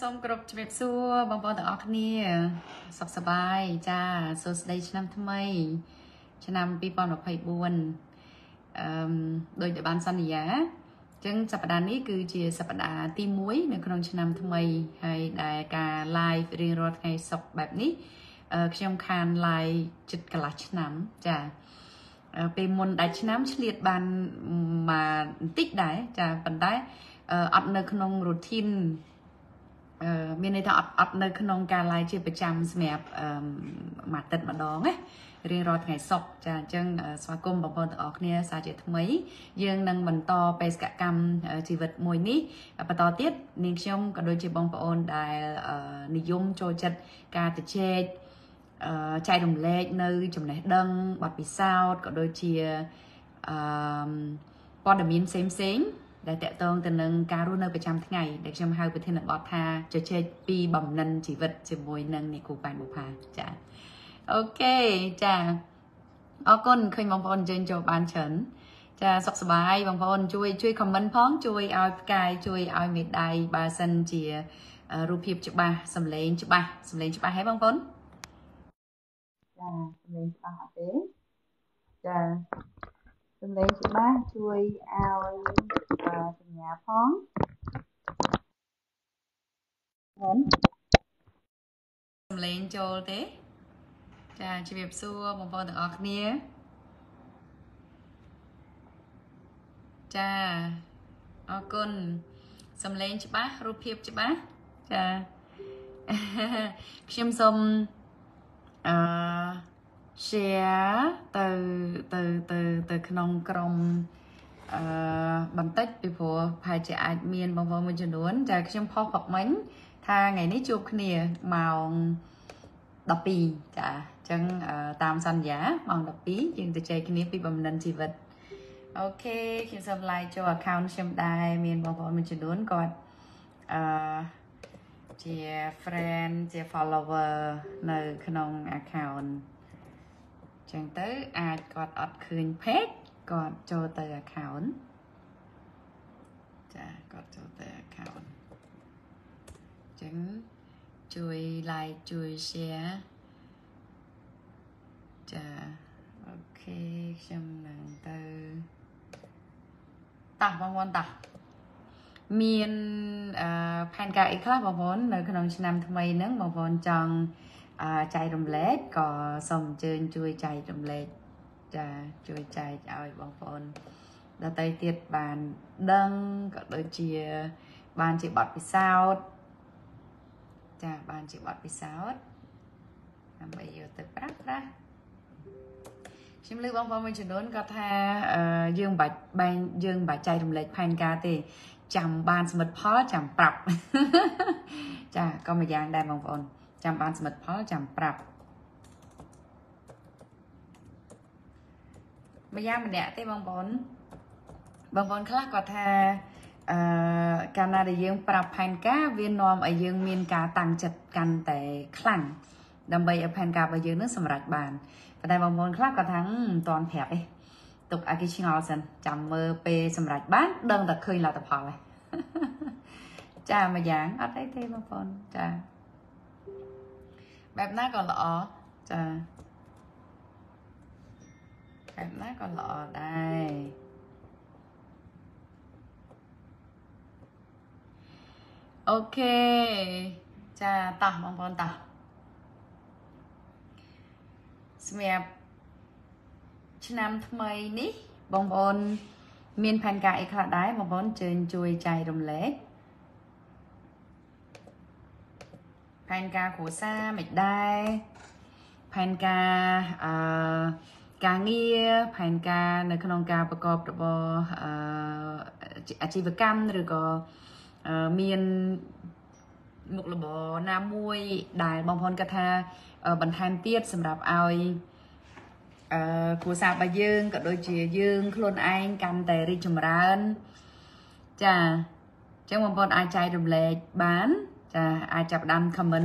សូមគោរពជំរាបសួរបងប្អូនទាំងអស់គ្នាសប្បាយចាស មានន័យថាអត់នៅក្នុង ដែល តេត តង ទៅ នឹង ការ រស់ នៅ ប្រចាំ ថ្ងៃ ដែល ខ្ញុំ ហៅ ប្រធានបទ ថា ជជែក ពី បំណិន ជីវិត ជាមួយ នឹង នាយ គូ ប៉ែន បុប្ផា ចា៎ អូខេ ចា៎ អរគុណ ឃើញ បងប្អូន យើង ចូល បាន ច្រើន ចា៎ សុខ សប្បាយ បង ប្អូន ជួយ comment ផង ជួយ ឲ្យ ផ្កាយ ជួយ ឲ្យ មេដៃ បើ សិន ជា រូប ភាព ច្បាស់ សំឡេង ច្បាស់ សំឡេង ច្បាស់ ហើយ បង ប្អូន ចា៎ សំឡេង ច្បាស់ អត់ ទេ ចា៎ សំឡេង ច្បាស់ ជួយ ឲ្យ nhà phong lên cho thế cha chị Việt xua một con được ở kia cha ở con xâm lên cho bác rút hiệp cho bác cha xem xong share từ nông còng បន្តិចពីព្រោះប្រហែលជាអាចមានបងប្អូនមួយចំនួនចាខ្ញុំផុសប៉ុកមិញថាថ្ងៃនេះជួបគ្នាម៉ោង 12 ចាអញ្ចឹងតាមសន្យាម៉ោង 12យើងទៅចែកគ្នាពីបំណិនជីវិតអូខេខ្ញុំសូម friend ជា follower នៅក្នុង account អញ្ចឹងទៅអាចគាត់អត់ឃើញ page គាត់ចូលទៅ account ចាគាត់ចូលទៅ account អញ្ចឹងជួយ like ជួយ share ចាអូខេខ្ញុំនឹងទៅតោះបងប្អូនតោះមានផែនការអីខ្លះបងប្អូននៅក្នុងឆ្នាំថ្មីហ្នឹងបងប្អូនចង់ចែករំលែកក៏សូមអញ្ជើញជួយចែករំលែកចាជួយចែកឲ្យបងប្អូន ដល់តែទៀតបានដឹងក៏ដូចជាបានជាបទពិសោធន៍ចាបានជាបទពិសោធន៍ដើម្បីយកទៅប្រាក់ប្រាស់ខ្ញុំលើបងប្អូនមួយចំនួនគាត់ថាយើងបាច់ចែករំលែកផែនការទេចាំបានសមិទ្ធផលចាំប្រាប់ចាក៏មួយយ៉ាងដែរបងប្អូនចាំបានសមិទ្ធផលចាំប្រាប់ ម្យ៉ាងម្នាក់ទេបងប្អូន แบบนั้นก็หล่อได้โอเคจ้าตะបងប្អូនตะសម្រាប់ឆ្នាំថ្មីនេះបងប្អូនមានផែនការអីខ្លះដែរបងប្អូនជើញជួយចែករំលែកផែនការ ការងារផែនការនៅក្នុងការបកបរបរអាជីវកម្មឬក៏មានមុខរបរណាមួយដែលបងប្អូនគាត់ថាបន្ថែមទៀតសម្រាប់ឲ្យគ្រួសាររបស់យើងក៏ដូចជាយើងខ្លួនឯងកាន់តែរីកចម្រើនចាអញ្ចឹងបងប្អូនអាចចែករំលែកបានចាអាចចាប់ដាន បងប្អូន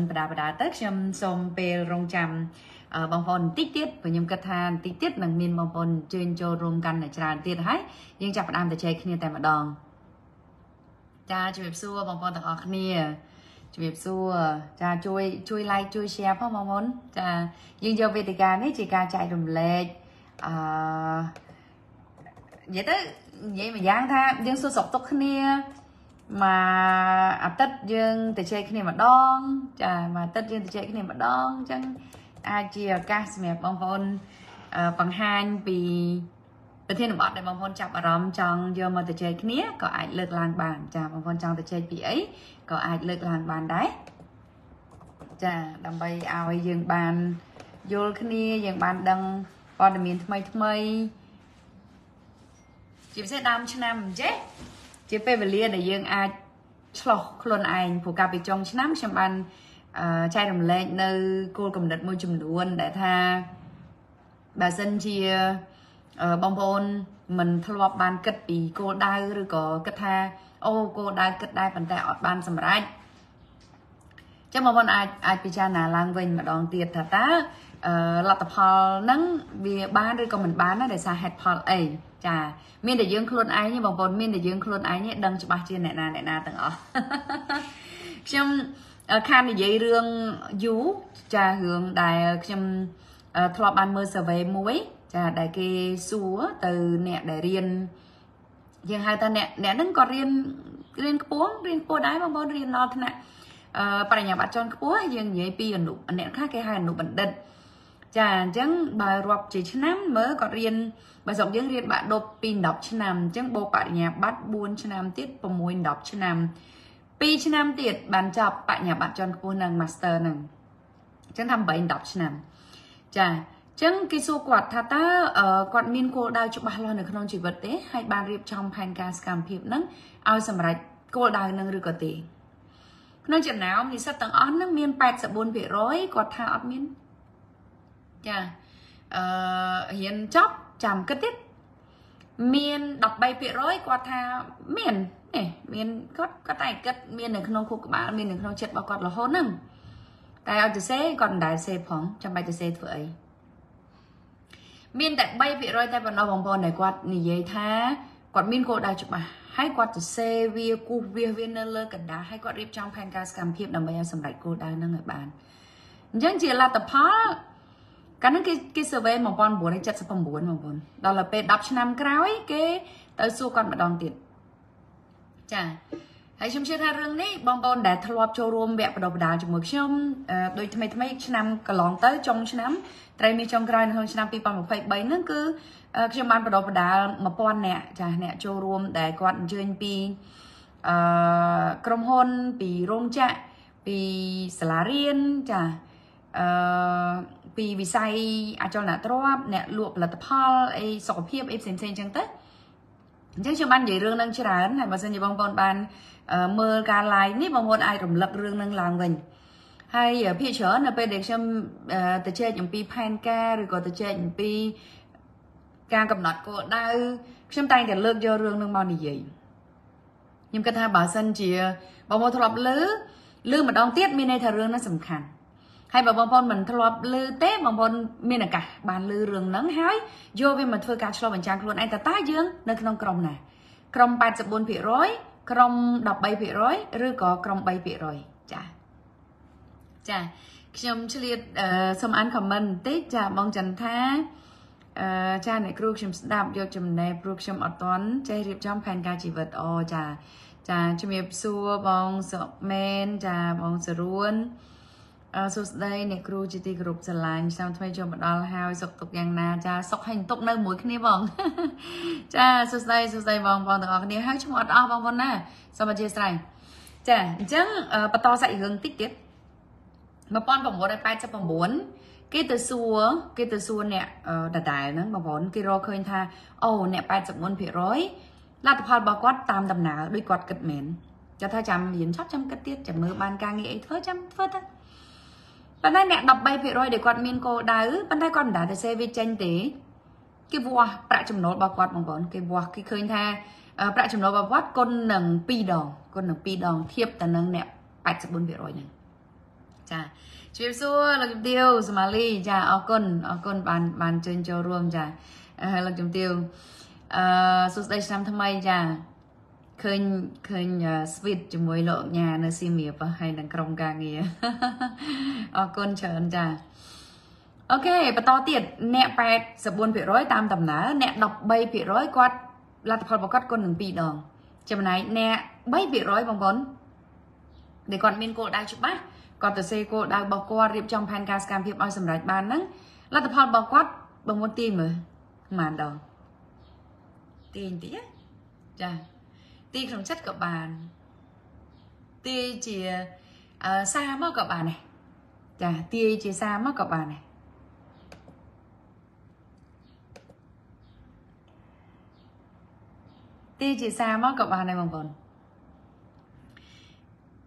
តិចទៀត ខ្ញុំគិតថាតិចទៀតនឹងមានបងប្អូនជើញចូលរួមកាន់តែច្រើនទៀតហើយយើងចាប់ផ្ដើមតែចែកគ្នាតែម្ដងចាជម្រាបសួរបងប្អូនទាំងអស់គ្នា Chụp su cha chui like chui share phong mong muốn cha nhưng giờ về thì cả nấy chỉ cả chạy rùm lệ vậy tới vậy mà giang tha nhưng số sọc tóc kia mà tết dương từ chơi cái này mà đón cha mà tết dương từ chơi cái này mà đón chẳng ai chia ca mẹ mong muốn bằng hai vì từ thiên bọn để mong muốn chạm vào rắm trong giờ mà từ chơi cái này có ai lực làng bàn cha mong muốn trong từ chơi bị ấy có ai lực làng bàn đấy cha đầm bay ao dương bàn vô cái này dương bàn đằng còn để miền thay chịu sẽ đam cho nam chứ chế về liền để dương ai lọc luôn ảnh của cà trong năm xem bàn chai đồng lệ nơi cô cầm đặt môi trường luôn để tha bà dân chia bông bồn mình thua lọp bàn cất bị cô đai rồi có cất tha ô cô đai cất đai bàn tay ở bàn sầm rách chắc mà bọn ai picha nà lang vinh mà đòn tiệt thật á là tập hò nắng vì ba đây còn mình bán nó để xài hạt hò ấy chà miền để dương khôn ái nhưng mà bọn miền để dương khôn ái nhé đăng cho ba trên này nà từng ở trong khan thì dây rương dú trà hướng đài trong thọ ban mơ sở về muối trà đài kê xúa từ nẹ để riêng riêng hai ta nẹ nẹ nâng có riêng riêng cuống riêng cô đái mà bọn riêng lo thế này bà nhà bạn chọn cuối riêng dây pi nụ nẹ khác cái hai nụ bẩn đật trà trắng bà rọc chỉ cho nam mới có riêng bà dọc riêng riêng bạn đột pin đọc cho nam trắng bộ bà nhà bắt buôn cho nam tiết và mùi đọc cho nam pi cho nam tiệt bàn chọc bạn nhà bạn chọn cô nàng master nàng chẳng thăm bảy đọc cho nam chà chẳng cái số quạt thà ta quạt min cô đào cho ba lo được không chỉ vật tế hai ba riệp trong pan ca scam hiệp nắng ao sầm rạch cô đào nâng được có tỷ nói chuyện nào thì sắp tầng ón nâng miên bạch sợ buồn bị rối quạt thà ớt miên chà hiền chóc chàm cất tiếp miên đọc bay bị rối quạt thà miền này miền có tài cất miền này không khúc bạn miền này không chết bao quạt là hôn nâng tài ao từ xe còn đại xe phóng trong bay từ xe vậy miền tại bay bị rơi tay vào nó vòng vòng này quạt nỉ dây tha quạt miền cô đại chụp bà hai quạt từ xe via cu via viên lơ cẩn đá hai quạt rip trong pan gas cam hiệp đầm bay sầm đại cô đại nâng người bạn nhưng chỉ là tập phá cái những cái survey mà con buồn hay chặt sẽ phòng buồn mà buồn đó là p đọc năm ấy cái tới xu con mà đòn tiền chà hãy xem xét hai rừng đấy bong bong đã thua lọp cho rôm vẹn và độc đáo cho một trong đôi thay năm cả lon tới trong năm trai mi trong cài hơn năm pi bằng một phẩy bảy nữa cứ trong ban và độc đáo mà con nè chả nè cho rôm để con chơi pi crom hôn pi rôm chạ pi salarian chả pi vì say cho là thua nè luộc là tập hall ấy sọp hiệp ấy xem chẳng tới chắc chưa ban dạy rương đang chưa đá này mà dân như bong bong ban mơ ca lái ní bong bong ai rủng lập rương đang làm mình hay ở phía chở là bên để xem từ chơi những pi pan ca rồi còn từ chơi những pi ca cầm nọt cô đau xem tay để lướt cho rương đang bao nhiêu gì nhưng cái tha bà dân chỉ bong bong thọ lập lứ mà đong tiết miền này thà rương nó sầm khàn hay bà bong bong mình thọ lập lứ té bong bong miền là cả bàn lứ rương nắng hái vô về mà thưa cả cho mình trang luôn anh ta tái dương nên không cầm này cầm ba bốn bị rối cầm đọc bay bị rối rồi có cầm bay bị rồi chả chả trong chữ liệt xong ăn comment tết chả mong chẳng tha cha này kêu chấm đạm vô chấm này kêu chấm ở toán chơi riệp trong phan ca chỉ vật o chả chả chấm hiệp xua bong sợ men chả bong sợ luôn số đây này kêu chị ti group sờ lạnh sao thay cho một đòn hao sọc tục giang na cha sọc hành tục nơi mũi kia vòng cha số đây vòng từ ở kia hai chung ở đó vòng vòng na sao mà chia sẻ cha chẳng bắt to dạy hướng tích tiết mà con vòng bốn đây phải cho vòng bốn cái từ xưa nè đặt đại nó vòng bốn kia ro khơi tha ô nè phải cho bốn phía rối là tập hợp bao quát tam đầm nào đôi quạt cật mền cho thay chăm hiến sót chăm cất tiết chăm mơ ban ca nghĩ thưa chăm phớt á bạn đây nè đọc bay về rồi để quạt miên cô đá bạn đây còn đá để xe vi tranh tế cái vua bạ chùm nốt bao quạt bằng bốn cái vua cái khơi tha bạ chùm nốt bao quát con nằng pi đòn thiệp tần nằng nè bạch cho bốn về rồi này chà chiều xưa là chụp tiêu Somali chà ở con bàn trên cho rôm chà là chụp tiêu số đây năm tháng mai chà khơi sweet cho mối lộ nhà nơi xì mía và hay là còng gà nghề con chớn trà. Ok và to tiệt nẹp bẹt sập buồn bị rối tam tầm ná nẹp đọc bay bị rối quát là tập hợp vào các con đường bị đòn cho mình này nè bay bị rối vòng vốn để còn bên cô đai chụp bát còn từ xe cô đang bọc qua riệp trong pancake cam hiệp oi sầm rải bàn nắng là tập hợp vào quát bằng một tim rồi màn đòn tiền tí chà ti trong chất cặp bàn ti chỉ xa mất cặp bàn này chà ti chỉ xa mất cặp bàn này ti chỉ xa mất cặp bàn này bằng vần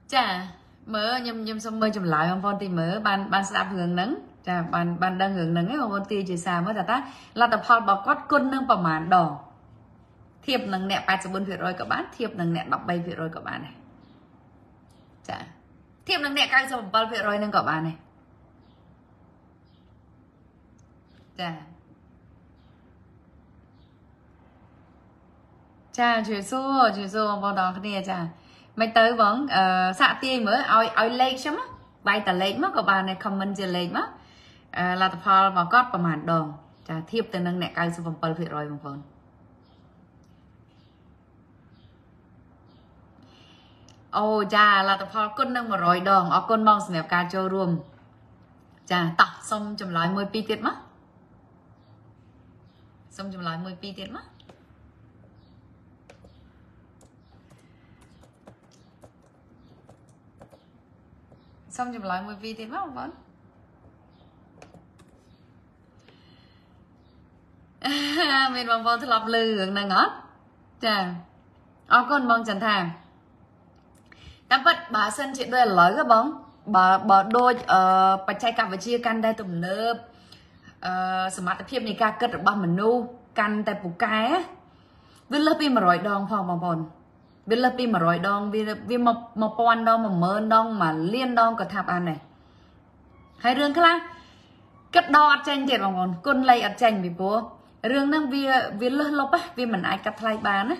chà mở nhâm xong mơ chùm lại bằng vần thì mở bàn sạp hướng nắng chà bàn đang hướng nắng ấy bằng vần ti chỉ xa mất là ta là tập hợp bọc quát côn nâng bằng màn đỏ thiệp nâng nẹp 84% các bạn thiệp nâng nẹp 77% các bạn này chả thiệp nâng nẹp cay xong 7% nâng các bạn này chả chả chuyển số vào đó cái này chả mày tới vẫn xạ tiền mới oi lên chứ má bài tờ lên má các bạn này comment gì lên má là tập hợp vào cốt và màn đòn chả thiệp từ nâng nẹp cay xong 7% một phần ô cha là tập hợp côn nâng 100 đồng ở côn mong sẹp ca cho rùm cha tập xong chấm lái 10 pi tiết mất xong chấm lái 10 pi tiết mất xong chấm lái 10 pi tiết mất không con mình bằng vòng lập lư hưởng năng ngót cha ở côn mong chẳng thà các vật bà sân chị đôi lối các bóng bà đôi bà chạy cặp và chia căn đây tùm lớp sử mặt thiệp này ca cất ở bằng mình nu căn tại phụ cái viết lớp đi mà rồi đòn phòng bằng bồn viết lớp đi mà rồi đòn vì một con đòn mà mơn đòn mà liên đòn có thạp ăn này hay rương khác là cất đo tranh chị bằng bồn con lây ở tranh bị bố rương đang vì lớp lốc á vì mình ai cắt lại bán á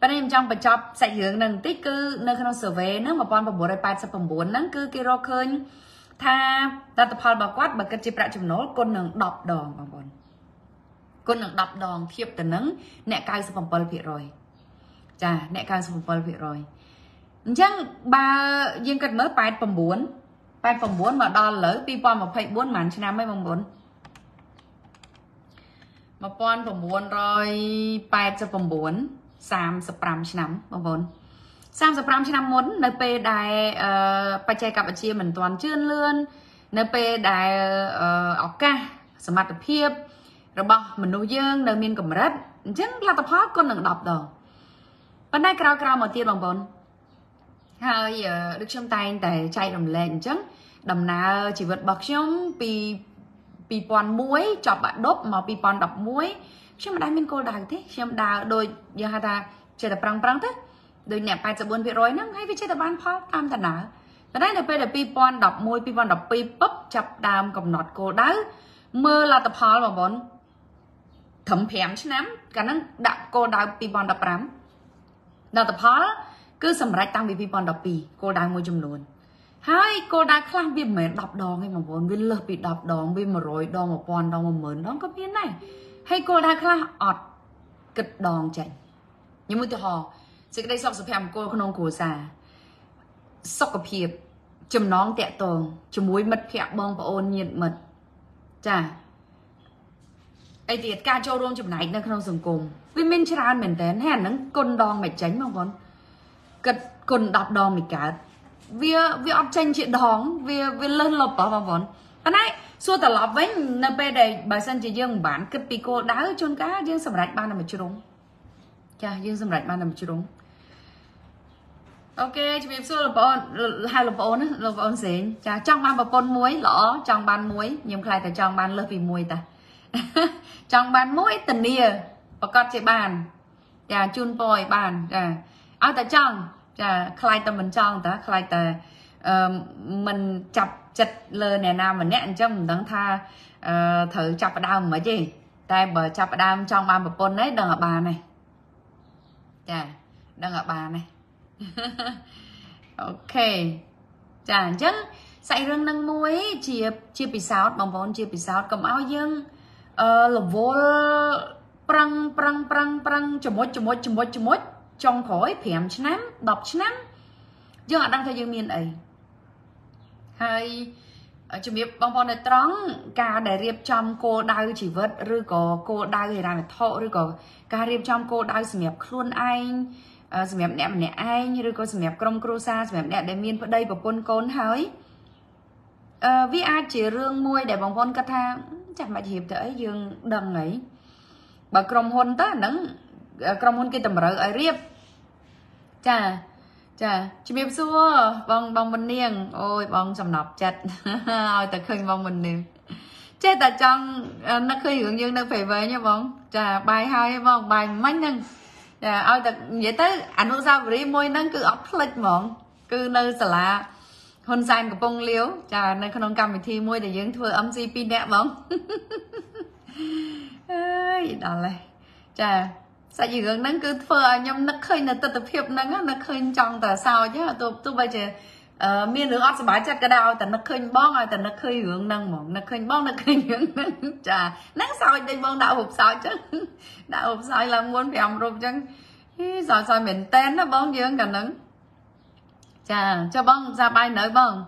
bạn em trong bật chọc sạch hướng nâng tích cư nơi khăn sở về nó mà con vào bố đại bạch sắp 4 nâng cư kia rô khơi tha ta tập hợp bà quát bà kết chếp ra chùm nốt con nâng đọc đòn bằng bọn con nâng đọc đòn thiệp từ nâng nẹ cài sắp bố đại rồi chà nẹ cài sắp bố đại rồi chẳng bà dương kết mới bạch bằng 4 mà đo lỡ pi bò mà phải 4 màn cho nam mấy bằng 4 mà con bằng 4 rồi bạch sắp bằng 4 35 ឆ្នាំ បងប្អូន 35 ឆ្នាំ មុន នៅ ពេល ដែល បច្ចេកវិទ្យា មិន ទាន់ ជឿន លឿន នៅ ពេល ដែល ឱកាស សមត្ថភាព របស់ មនុស្ស យើង នៅ មាន កម្រិត អញ្ចឹង លទ្ធផល គុណ នឹង 10 ដង ប៉ុន្តែ ក្រោយ មក ទៀត បង ប្អូន ហើយ ដូច ខ្ញុំ តែង តែ ចែក រំលែក អញ្ចឹង ដំណើរ ជីវិត របស់ ខ្ញុំ ពី 2001 ចប់ បាក់ ដប់ មក 2011 chứ mà đang bên cô đài thế xem đào đôi giờ hai ta chơi tập prang prang thế đôi nhẹ bài tập buồn việc rồi nắng hay với chơi tập ban pop tam tần nào tại đây là bây giờ pipon đọc môi pipon đọc pipop chập đàm cầm nọt cô đá mơ là tập hò mà bón thấm phèm chứ lắm cả năng đạp cô đào pipon đọc prang đào tập hò cứ sầm rách tăng vì pipon đọc pì cô đào môi chùm luôn hai cô đào khang vì mẹ đọc đòn hay mà bón vì lợp bị đọc đòn vì mà rồi đòn một con đòn một mớn đòn có biết này hay cô đã khá ọt cực đòn chảnh nhưng mà từ họ sẽ đây xong sự phèm cô không nông cổ già sọc cặp hiệp chùm nón tẹt tồn chùm muối mật phèm bông và ôn nhiệt mật chả ai tiệt ca châu rôm chùm này đang không dùng cùng vì mình chưa ăn mình đến hèn nắng côn đòn mày tránh mong con cực côn đọc đòn mày cả vì ọt tranh chuyện đòn vì lên lộc bỏ vào vốn anh ấy xua tờ lọp với np đầy bà sân chị dương bản cất bị cô đá chôn cá dương sầm rạch ban là một chưa đúng cha dương sầm rạch ban là một chưa đúng ok chị biết xua là bọn gì cha trong ban bà con muối lỏ trong ban muối nhưng khai tại trong ban lớp vì muối ta trong ban muối tình địa và con chị bàn cha chun bồi bàn cha áo tại trong cha khai tầm mình trong ta khai tại mình chọc chật lơ nè nào mà nẹn cho mình đang tha thử chọc vào đau mà gì tay bờ chọc vào đau trong ba một con đấy đừng ở bà này chà đang ở bà này. Ok chả chứ sạy rừng nâng muối chia bị sao bằng vốn chia bị sao cầm áo dương là vô prang prang prang prang chấm mốt trong khối phèm chấm đọc chấm dương ở đang theo dương miền ấy hay chuẩn bị bằng vốn để trắng cả để riệp trong cô đau chỉ vớt rư có cô đau thì làm thọ rư có cả riệp trong cô đau sự nghiệp luôn anh sự nghiệp đẹp nè anh rư có sự nghiệp trong crosa sự nghiệp đẹp để miền ở đây và con côn hới vi a chỉ rương môi để bằng vốn cắt tha chẳng mà hiệp tới dương đầm ấy bà cầm hôn ta nắng cầm hôn kia tầm rỡ ai riệp chà chà chị biết xưa bằng bằng mình niềng ôi bằng sầm nọc chặt ôi ta khơi bằng mình niềng chết ta trong nó khơi hưởng dương đang phải về nha bóng chà bài hai bóng bài mạnh nâng chà ôi ta vậy tới ảnh hôn sao với môi nâng cứ ốc lịch mọn cứ nơi xả lạ hôn xanh của bông liếu chà nơi không cầm mình thi môi để dưỡng thưa âm gì pin đẹp bóng đó này chà sao gì gần nắng cứ phơ nhom nó khơi là tập hiệp nắng nó khơi trong tờ sao chứ tôi bây giờ miền nước ấp sẽ bãi chặt cái đào tại nó khơi bong rồi tại nó khơi hướng nắng mỏng nó khơi bong nó khơi hướng nắng chà nắng sao đây bong đạo hộp sao chứ đạo hộp sao là muốn phèm rộp chân rồi rồi mình tên nó bong dưỡng cả nắng chà cho bong ra bay nở bong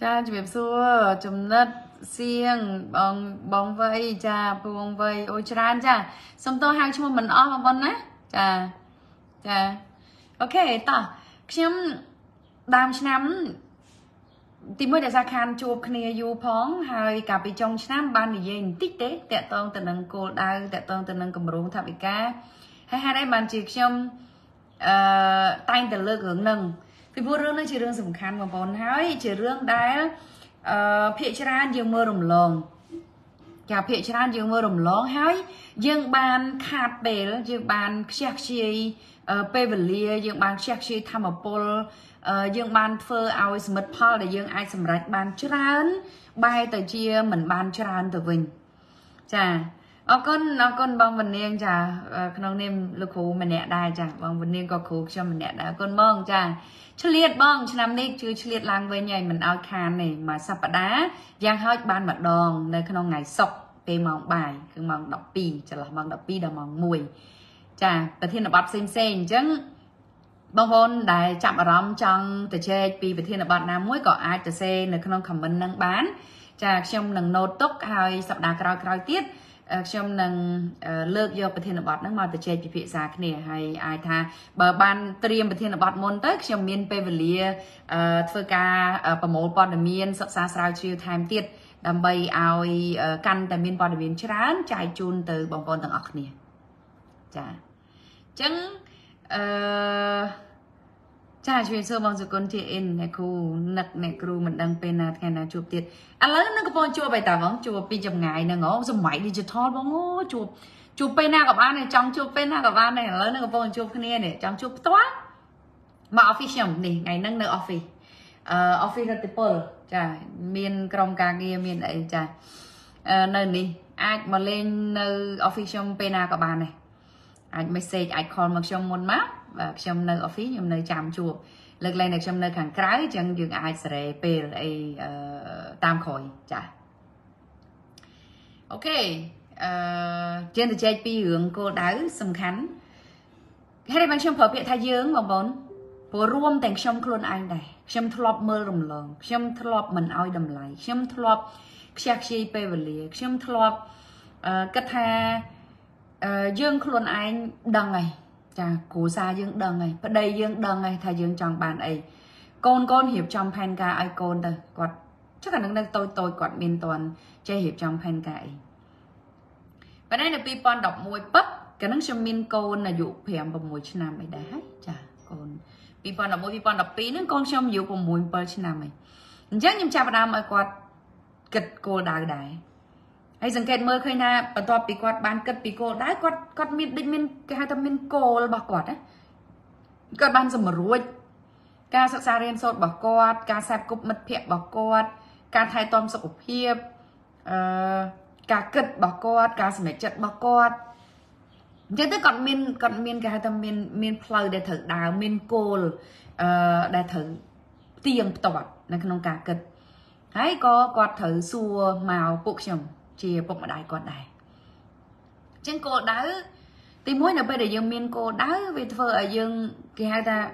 chà chụp xua chụp nết siêng bong vây cha bong vây ôi tràn cha xong tôi hai cho mình o bong á cha cha ok ta xem đam năm tìm mới để ra khăn chụp kia du phóng hai cặp bị trong năm ban để dành tích tế tẹt tông từ nâng cô đau tẹt tông từ nâng cầm rú thạp bị cá hai hai đây bàn chỉ xem tay từ lơ hướng nâng thì vô rương nó chỉ rương sủng khăn mà bong hai chỉ rương đá phía ra dương mơ rồng lồng chào phía ra dương mơ rồng lồng hái dương bàn khát bể dương bàn sexy pavilion dương bàn sexy tham ở pol dương bàn phơ ao smith paul để dương ai sầm rạch bàn tràn bay tới chia mình bàn tràn từ mình chà con bong vần niên chà con niêm lục khu mình nẹt đai chà bong vần niên có khu cho mình nẹt đai con bong chà chư liệt bong chư nam nick chư chư liệt lang về nhảy mình ao khan này mà sập đá giang hơi ban mặt đòn nơi con ngày sọc về mong bài cứ mong đọc pi chả là mong đọc pi đâu mong mùi chà từ thiên là bắp sen chứ bong hôn đài chạm ở rong trong từ chơi pi từ thiên là bạn nam muối có ai từ xe nơi con comment năng bán chà trong nằng nô tốc hơi sập đá cào cào tiết trong nâng lược vô bà thiên bọt nó mà từ chơi bị xa cái này hay ai tha bà ban triêm bà thiên bọt môn tức trong miền Pavilion thơ ca bà mô bọt ở miền sắp xa sao chiều tham tiết đâm bay ao căn tại miền bọt ở miền trán chạy chun từ bóng con tầng ọc nè chà chẳng chà chuyện xưa bằng dù con chị in này khu nực này cru mình đang bên là cái nào chụp tiệt à lớn nó có con chua bài tả vắng chua pin chậm ngày nè ngó dùng máy digital vắng ngó chụp chụp bên nào gặp này trong chụp bên nào gặp an này lớn nó có con chụp cái này để trong chụp toát mà official này ngày nâng nợ office office people chà miền trong càng kia miền ấy chà nơi này ai mà lên official bên nào gặp an này anh message anh call mặc trong môn mát và trong nơi office trong nơi chạm chuột lực lên được trong nơi khẳng cái chân dương ai sẽ pl tam khỏi chả ok trên từ chơi pi hưởng cô đáo sầm khánh hay bạn trong phở hiện thái dương bằng bốn của rôm thành trong khuôn anh này trong thọp mơ rồng lồng trong thọp mình ao đầm lại trong thọp sexy pavilion trong thọp cách tha dương khuôn anh đằng này chà cố xa dương đằng này và đây dương đằng này thay dương trong bàn ấy con hiệp trong phen ca ai con đây quạt chắc là đang tôi quạt bên toàn chơi hiệp trong phen ca ấy và đây là pipon đọc môi bắp cái nắng xem min con là dụ phèm vào mùi chân nam ấy đấy chà con pipon đọc môi pipon đọc pí nên con xem dụ của mùi bơ chân nam ấy chắc nhưng cha bà nam ấy quạt kịch cô đại đại hay dừng kẹt mơ khơi na và toa bị quạt bán cất bị cô đã quạt miên định miên hai tâm miên cô là bạc quạt đấy quạt ban giờ mà ruột ca sạc xa riêng sốt bạc quạt ca sạp cục mật phẹt bạc quạt ca thay tôm sọc hiệp ca cất bạc quạt ca sạch chật bạc quạt Chứ tôi còn miền cái tâm miền plow để thử đào miền coal để thử tiêm tọt là không cả cực hãy có quạt thử xua màu bột chồng chia bột mà đại quạt đại trên cô đá thì mỗi là bây giờ dương miền cô đá về vợ dương cái hai ta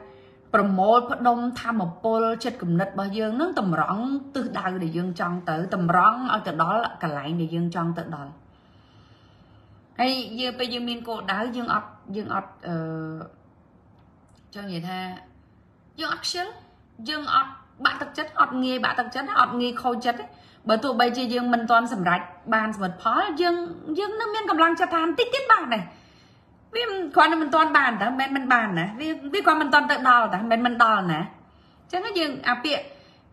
promote phát đông tham một pol chất cùng nứt bao dương nó tầm rõng từ đào để dương tròn tới tầm rõng ở từ đó là cả lại để dương tròn tự đó hay giờ bây giờ miền cô đá dương ọt cho người ta dương action dương ọt bạn thực chất ọt nghề bạn thực chất ọt nghề khâu chất bởi tụi bây giờ dương mình toàn sầm rạch bàn vật phó dương nó miền cầm lăng cho than tích tiết bạc này vì còn mình toàn bàn đó mình bàn nè vì còn mình toàn tự đo đó mình đo nè chứ nó dương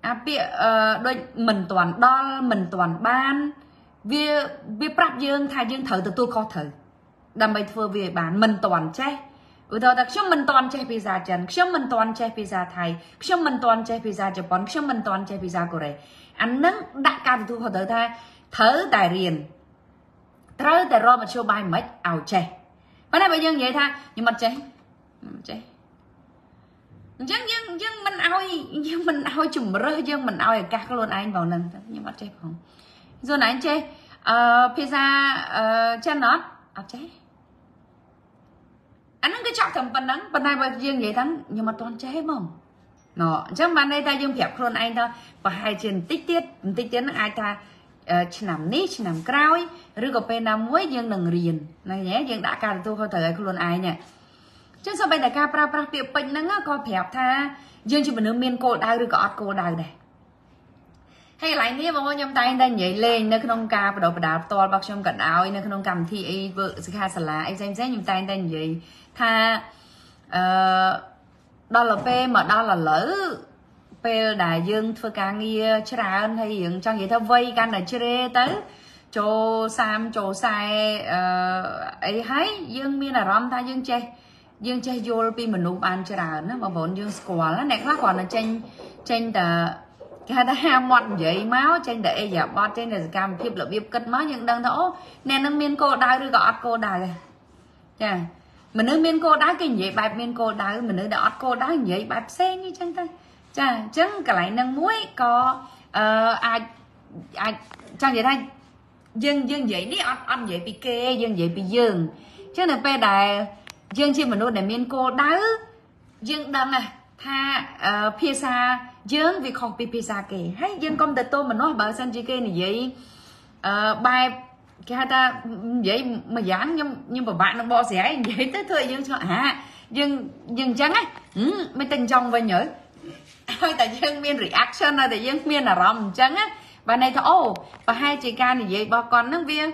à bịa đôi mình toàn đo mình toàn ban vì prap dương thay dương thử từ tôi khó thử đâm bây thưa về bản mình toàn che rồi đó xong mình toàn che pizza chân xong mình toàn che pizza Thái xong mình toàn che pizza Japan xong mình toàn che pizza Korea anh nắng đã cao tôi khó thử thay thử tài riêng thử tài rồi mà show bài mấy ảo che bữa nay bây giờ vậy tha nhưng mà che dân mình ao dân mình ao chùm rơi dân mình ao các luôn anh vào lần nhưng mà che không rồi nãy anh chê pizza chân nó à chê anh cứ chọn thầm phần này mà riêng vậy thắng nhưng mà toàn chê không nó chắc bạn đây ta dương phép luôn anh thôi và hai trên tích tiết nó ai ta chỉ làm ní chỉ làm cao ấy rồi có bên nằm với dương đừng riêng này nhé dương đã cả tôi thôi thời luôn ai nhỉ chứ sao bây giờ ca pra tiệm bệnh nó có phép tha dương chỉ mình ở miền cô đau rồi có cô đau này hay lại ní mà nhầm tay ta nhảy lên nó không ca và đầu và đạp to bọc trong cận áo nó không cầm thì vợ kha sả lá em sẽ nhầm tay ta nhảy tha đó là phê mà đó là lỡ phê đại dương phơi cá nghe chả ăn hay hiện trong vậy thao vây can là chê tới chỗ sam chỗ sai ấy hái dương miên là rom ta dương chơi vô pi mình nộp ăn chả nó mà vốn dương quả nó nẹt quá còn là tranh tờ hai ta ham mọn vậy máu trên để giả bọt trên để cam khiếp là viêm cất máu nhưng đang thấu nè nó miên cô đau rồi gọt cô đau rồi nha mình ở miên cô đá kinh vậy bài miên cô đau mình ở đọt cô đá vậy bài xe như chân ta cha chứng cả lại nâng muối có ai trong vậy đây dương vậy đi ăn vậy bị kê dương vậy bị dương chứ là pe đài dương chi mình luôn để miên cô đau dương đang này tha pizza dương vì không bị pizza kì hay dương công tịch tôi mình nói bà san chi kê này vậy bài cái ta vậy mà giảng nhưng mà bạn nó bỏ rẻ vậy tới thời dương cho à dương trắng ấy mới tình chồng và nhớ thôi tại dương miên reaction là tại dương miên là rầm trắng á bà này thôi ô và hai chị ca này vậy bà con nó viên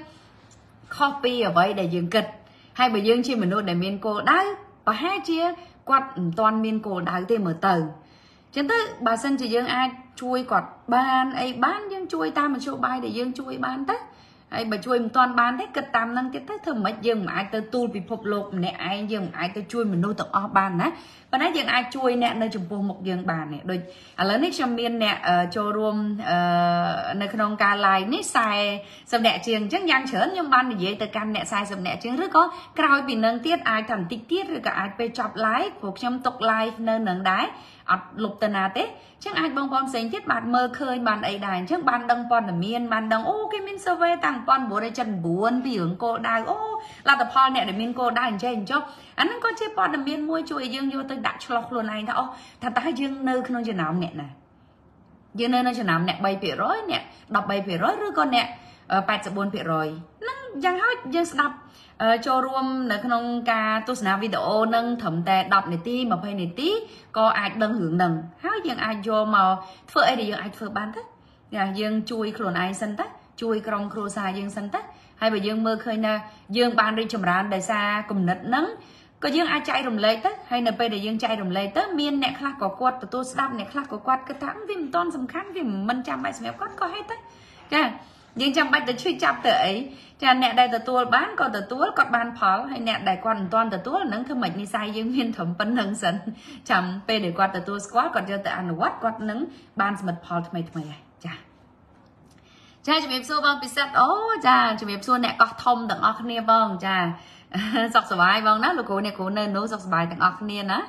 copy ở vậy để dương kịch hay bà dương chi mình luôn để miên cô đấy và hai chia quạt toàn miên cô đá thêm mở tờ chứ tới bà sân chị dương ai chui quạt ban ấy bán dương chui ta mà chỗ bay để dương chui bán tất ấy bà chui toàn bán hết cật tam năng cái tới thầm mất dương mà ai tới tu bị phục lộp nè ai dương ai tới chui mình nô tập o ban á và nãy dương ai chui nè nơi chụp vô một dương bàn nè đôi lớn nhất trong miên nè cho room nơi con ca lại nít sai sầm nẹ chiêng chắc nhang chớn nhưng ban thì dễ tới cam nè sai sầm nẹ chiêng rất có cao vì nâng tiết ai thầm tích tiết rồi cả ai pe chọc lái cuộc trong tục lai nơi nâng đái lục tần à tết chắc ai bong bong sánh thiết bạn mơ khơi bạn ấy đài trước ban đông con ở miên ban đông ô cái miên sơ ve tặng con bố đây chân buồn vì hưởng cô đài ô là tập hoa nè để miên cô đài trên chốc anh có chế con ở miên môi chuối dương vô tôi đã cho lọc luôn anh thao thật ta dương nơi không chưa nào mẹ nè dương nơi nó chưa nào mẹ bay phía rối nè đọc bay phía rối đứa con nè bạch sẽ buồn phía rồi nâng giang hết dương đọc cho room là không ca tôi sẽ video nâng thẩm tệ đọc này tí mà phải này tí có ai đơn hưởng nâng háo dương ai vô màu phơi thì dương ai phơi bán tất nhà dương chui khổ ai sân tất chui trong khổ xa dương sân tất hay bởi dương mơ khơi nè dương ban đi chùm rán đại xa cùng nật nắng có dương ai chạy đồng lấy tất hay là bây để dương chạy đồng lấy tất miên nè khác có quạt tôi sẽ đọc nè khác có quạt cái tháng vì toàn sầm kháng vì mình trăm bài mẹ quát có hết tất nha nhưng trong bạch đã truy chạp tựa ấy cha nẹ đây tờ tua bán còn tờ tua còn bán pháo hay nẹ đại quan toàn tờ tua nắng thơm mạch như sai dương viên thẩm vấn nâng sân chấm p để qua tờ tua squat còn cho tờ ăn quát quát nắng ban mật pháo mày cha cha chụp xô băng bị sét ô cha chụp xô nẹ có thông đặng ở khné băng cha សោក សบาย បងណាលោកគ្រូអ្នកគ្រូនៅនោះសោកសบายទាំងអស់គ្នាណា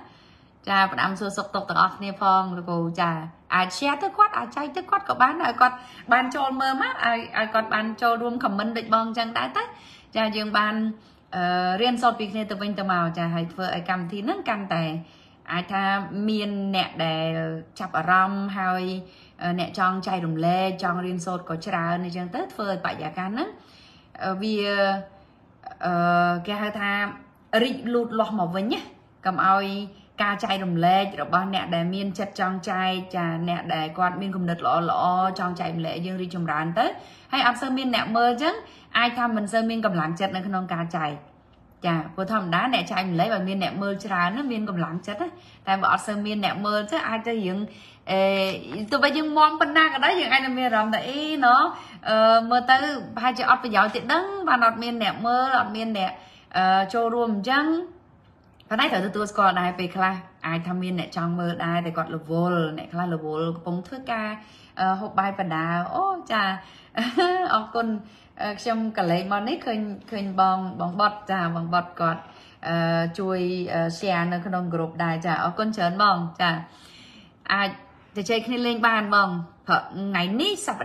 ចា គេហៅថារីកលូតលាស់មកវិញណាកុំឲ្យការចែករំលែករបស់អ្នកដែលមានចិត្តចង់ចែកចាអ្នកដែលគាត់មានគំនិតល្អល្អចង់ចែករំលែកយើងរីកចម្រើនទៅហើយអត់សូវមានអ្នកមើលចឹងអាចថាមិនសូវមានកម្លាំងចិត្តនៅក្នុងការចែកចាព្រោះធម្មតាអ្នកចែករំលែកបើមានអ្នកមើលច្រើនណាមានកម្លាំងចិត្តតែបើអត់សូវមានអ្នកមើលទៅអាចទៅយើងទៅវិញយើងមងប៉ុណ្ណាក៏ដោយយើងអាចតែមានអារម្មណ៍ថាអេណ៎ មើលទៅប្រហែលជាអត់ប្រយោជន៍ទៀតដឹងបានអត់មានអ្នកមើលអត់មានអ្នកចូលរួមចឹង បាទតែតើទទួលស្គាល់ដែរពេលខ្លះអាចថាមានអ្នកចង់មើលដែរតែគាត់រវល់អ្នកខ្លះរវល់កំពុងធ្វើការហូបបាយបណ្ដាលអូចាអរគុណខ្ញុំកលេងមកនេះឃើញបងបត់ ហើយយើងនឹងទៅចេះថាតើធ្វើម៉េចដើម្បីឲ្យសម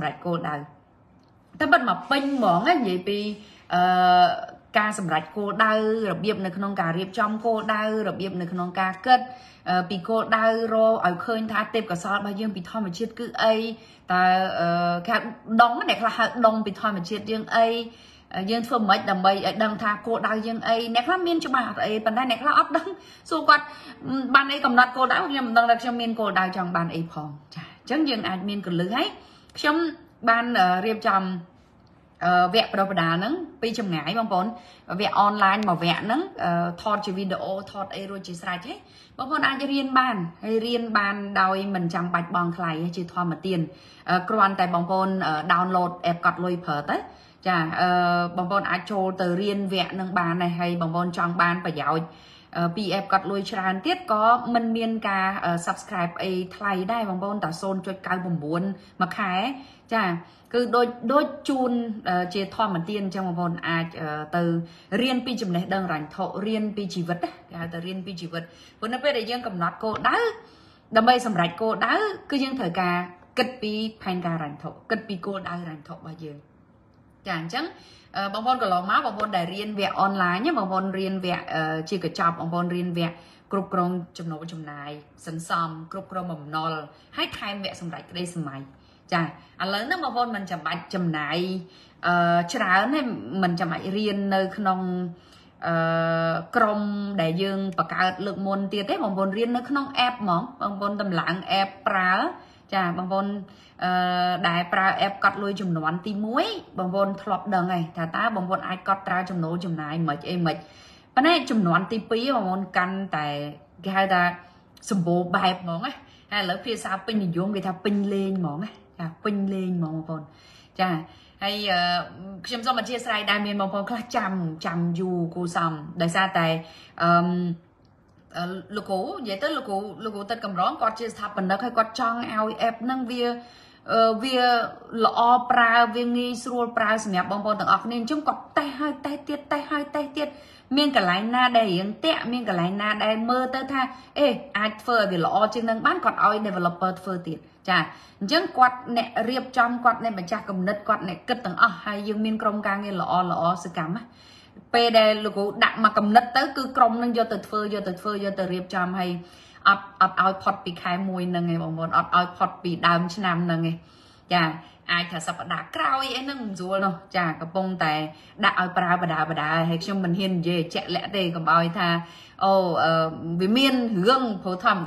្រេចគោលដៅតែបិទមកពេញហ្មងហ៎និយាយពីការសម្រេចគោលដៅរបៀបនៅក្នុងការរៀបចំគោលដៅរបៀបនៅក្នុងការគិតពីគោលដៅរកឲ្យឃើញថាទេពកោសលរបស់យើងពីធម្មជាតិគឺអីតើការដងអ្នកខ្លះដងពីធម្មជាតិយើងអី យើងធ្វើមិនដើម្បីឲ្យដឹងថាគោលដៅយើងអីអ្នកខ្លះមានច្បាស់អីប៉ុន្តែអ្នកខ្លះអត់ដឹង ចាបងប្អូនអាចចូលទៅរៀនវគ្គនឹងបានហើយបងប្អូនចង់បានប្រយោជន៍ពីappកាត់លុយច្រើនទៀតក៏មិនមានការsubscribe អីថ្លៃដែរបងប្អូនតា 0.99 មួយខែចាគឺដូចដូចជូនជាធម្មទានអញ្ចឹងបងប្អូនអាចទៅរៀនពីចំណេះដឹងរញ្ថោរៀនពីជីវិតដែរទៅរៀនពីជីវិតព្រោះនៅពេលដែលយើងកំណត់គោលដៅដើម្បីសម្រេចគោលដៅគឺយើងត្រូវការគិតពីផែនការរញ្ថោគិតពីគោលដៅរញ្ថោរបស់យើង ចាអញ្ចឹងបងប្អូនក៏ឡងមកបងប្អូនដែលរៀនវគ្គអនឡាញបងប្អូនរៀនវគ្គជាកញ្ចប់បងប្អូនរៀនវគ្គគ្រប់គ្រងចំណូលចំណាយសន្សំគ្រប់គ្រងបំណុលហើយថែមវគ្គសម្រេចក្តីសម័យចាឥឡូវហ្នឹងបងប្អូនមិនចាំបាច់ចំណាយច្រើនទេមិនចាំបាច់រៀននៅក្នុងក្រុមដែលយើងបង្កើតលើកមុនទៀតទេបងប្អូនរៀននៅក្នុង app ហ្មង បងប្អូនធ្លាប់ដឹងហើយថាតើបងប្អូនអាចកត់ត្រាចំណូលចំណាយមិនអីមិនប៉ុន្តែចំនួនទី2បងប្អូនកាន់តែគេហៅថាសម្បូរបែបហ្មងណាឥឡូវភាសាពេញនិយមគេថាពេញលេងហ្មងណាពេញលេងហ្មងបងប្អូនចាហើយខ្ញុំសូមអធិស្ឋានដែរមានបងប្អូនខ្លះចាំយូរគូសំដោយសារតែ លោកគ្រូនិយាយទៅលោកគ្រូគាត់កំរងគាត់ជាស្ថាបនិកហើយគាត់ចង់ឲ្យapp ពេលដែលលោកគ្រូដាក់មកកំណត់ទៅគឺក្រុមនឹងយកទៅធ្វើយកទៅរៀបចំឲ្យអត់អត់ឲ្យផុតពីខែមួយហ្នឹងឯងបងប្អូនអត់ឲ្យផុតពីដើមឆ្នាំហ្នឹងឯងចាអាចថាសប្តាហ៍ក្រោយឯហ្នឹងមិនស្រួលនោះចាកំពុងតែដាក់ឲ្យប្រើបដាបដាហើយខ្ញុំមិនហ៊ាននិយាយជាក់លាក់ទេកុំឲ្យថាអូវាមានរឿង ក្រុម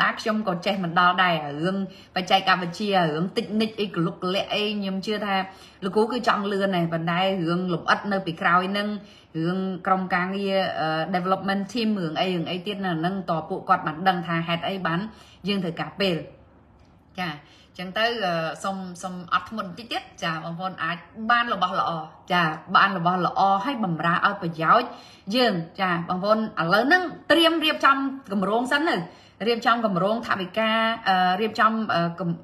ការងារdevelopment team រឿងអីយើងអីទៀតណានឹងតពួកគាត់មិនដឹងថាហេតុអីបានយើងត្រូវការពេលចាអញ្ចឹងទៅសូមអត់ធ្មត់បន្តិចទៀតចាបងប្អូនអាចបានរបស់ល្អចាបានរបស់ល្អឲ្យបំរើឲ្យប្រយោជន៍យើងចាបងប្អូនឥឡូវហ្នឹងត្រៀមរៀបចំគម្រោងសិនទៅ riêng trong gầm rong thả bị ca riêng trong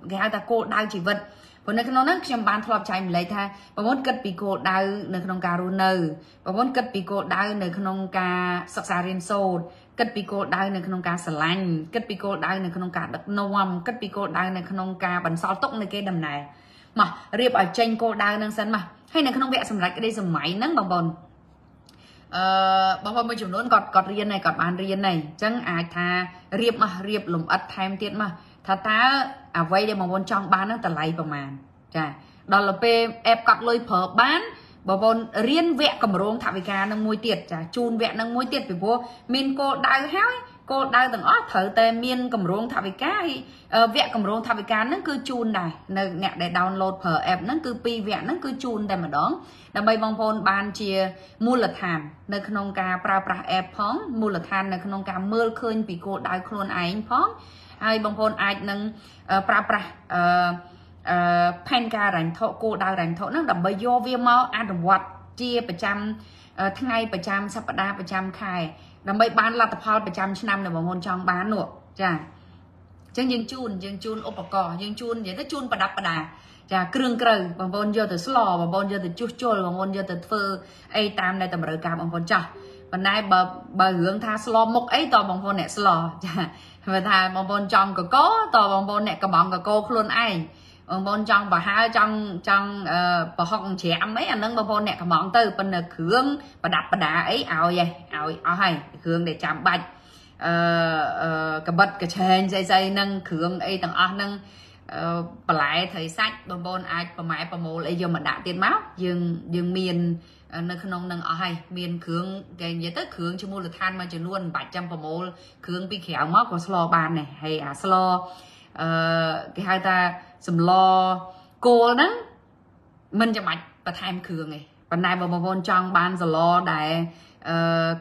cái ta cô đau chỉ vật còn nơi nó nấc trong bàn thọp chạy mình lấy tha và muốn cất bị cô đau nơi không cà run nở và muốn cất bị cô đau nơi không cà sặc sà riêng sôi cất bị cô đau nơi không cà sả lạnh cất bị cô đau nơi không cà đập nôm cất bị cô đau nơi không cà bắn sáo tốc nơi cái đầm này mà riêng ở trên cô đau nâng sân mà hay là không vẽ sầm lại cái đây sầm máy nấng bằng bồn mình chụp luôn cọt riêng này cọt bàn riêng này chẳng ai tha riêng mà riêng lùm ất thêm tiết mà thà tá à vây để mà bồn trong bán nó tờ lấy bằng màn chà đó là p ép cọt lôi phở bán bằng bồn riêng vẽ cầm rốn thảo vị cá nâng môi tiệt chà chun vẽ nâng môi tiệt vì vô mình cô đau héo cô đau từng ót thở tê miên cầm rốn thảo vị cá vẽ cầm rốn thảo vị cá nó cứ chun này nâng nhẹ để download phở ép nó cứ pi vẽ nó cứ chun để mà đón là bay bằng bồn bàn chia mua lật hàm nơi khôn ca pra pra ép phóng mua lật hàm nơi khôn ca mơ khơi vì cô đau khôn ảnh phóng ai bằng hôn ai nâng pra pra pan ca rảnh thọ cô đau rảnh thọ nó đầm bơi vô viêm máu ăn đồng hoạt chia 100 tháng ngày 100 sắp đa 100 khai đầm bơi bán là tập hoa 100 năm là bằng hôn trong bán nữa chà chẳng dương chun ốp cỏ dương chun vậy nó chun và đập và đà chà kêu kêu bằng hôn vô từ slò bằng hôn vô từ chua chua bằng hôn vô từ phơ ai tam này tầm rời cả bằng hôn chà hôm nay bà hướng tha slò mục ấy to bằng hôn này slò chà và thà bong bồn trong của cô tò bong bồn nè cầm bóng của cô luôn ai bong bồn trong và hai trong trong và học trẻ mấy anh nâng bong bồn nè cầm bóng từ phần hướng và đặt và đá ấy ảo vậy ảo hay hướng để chạm bạch cầm bật cái trên dây nâng hướng ấy thằng ăn nâng và lại thấy sách bong bồn ai và máy và mồ lại giờ mà đã tiền máu dừng miền nơi không nâng ở hay miền khương cái nhớ tới khương cho mua được than mà chỉ luôn 700 và mô khương bị khéo móc của slo bàn này hay à slo cái hai ta sầm lo cô đó mình cho mạch và tham khương này còn này bằng vôn trong ban giờ lo đại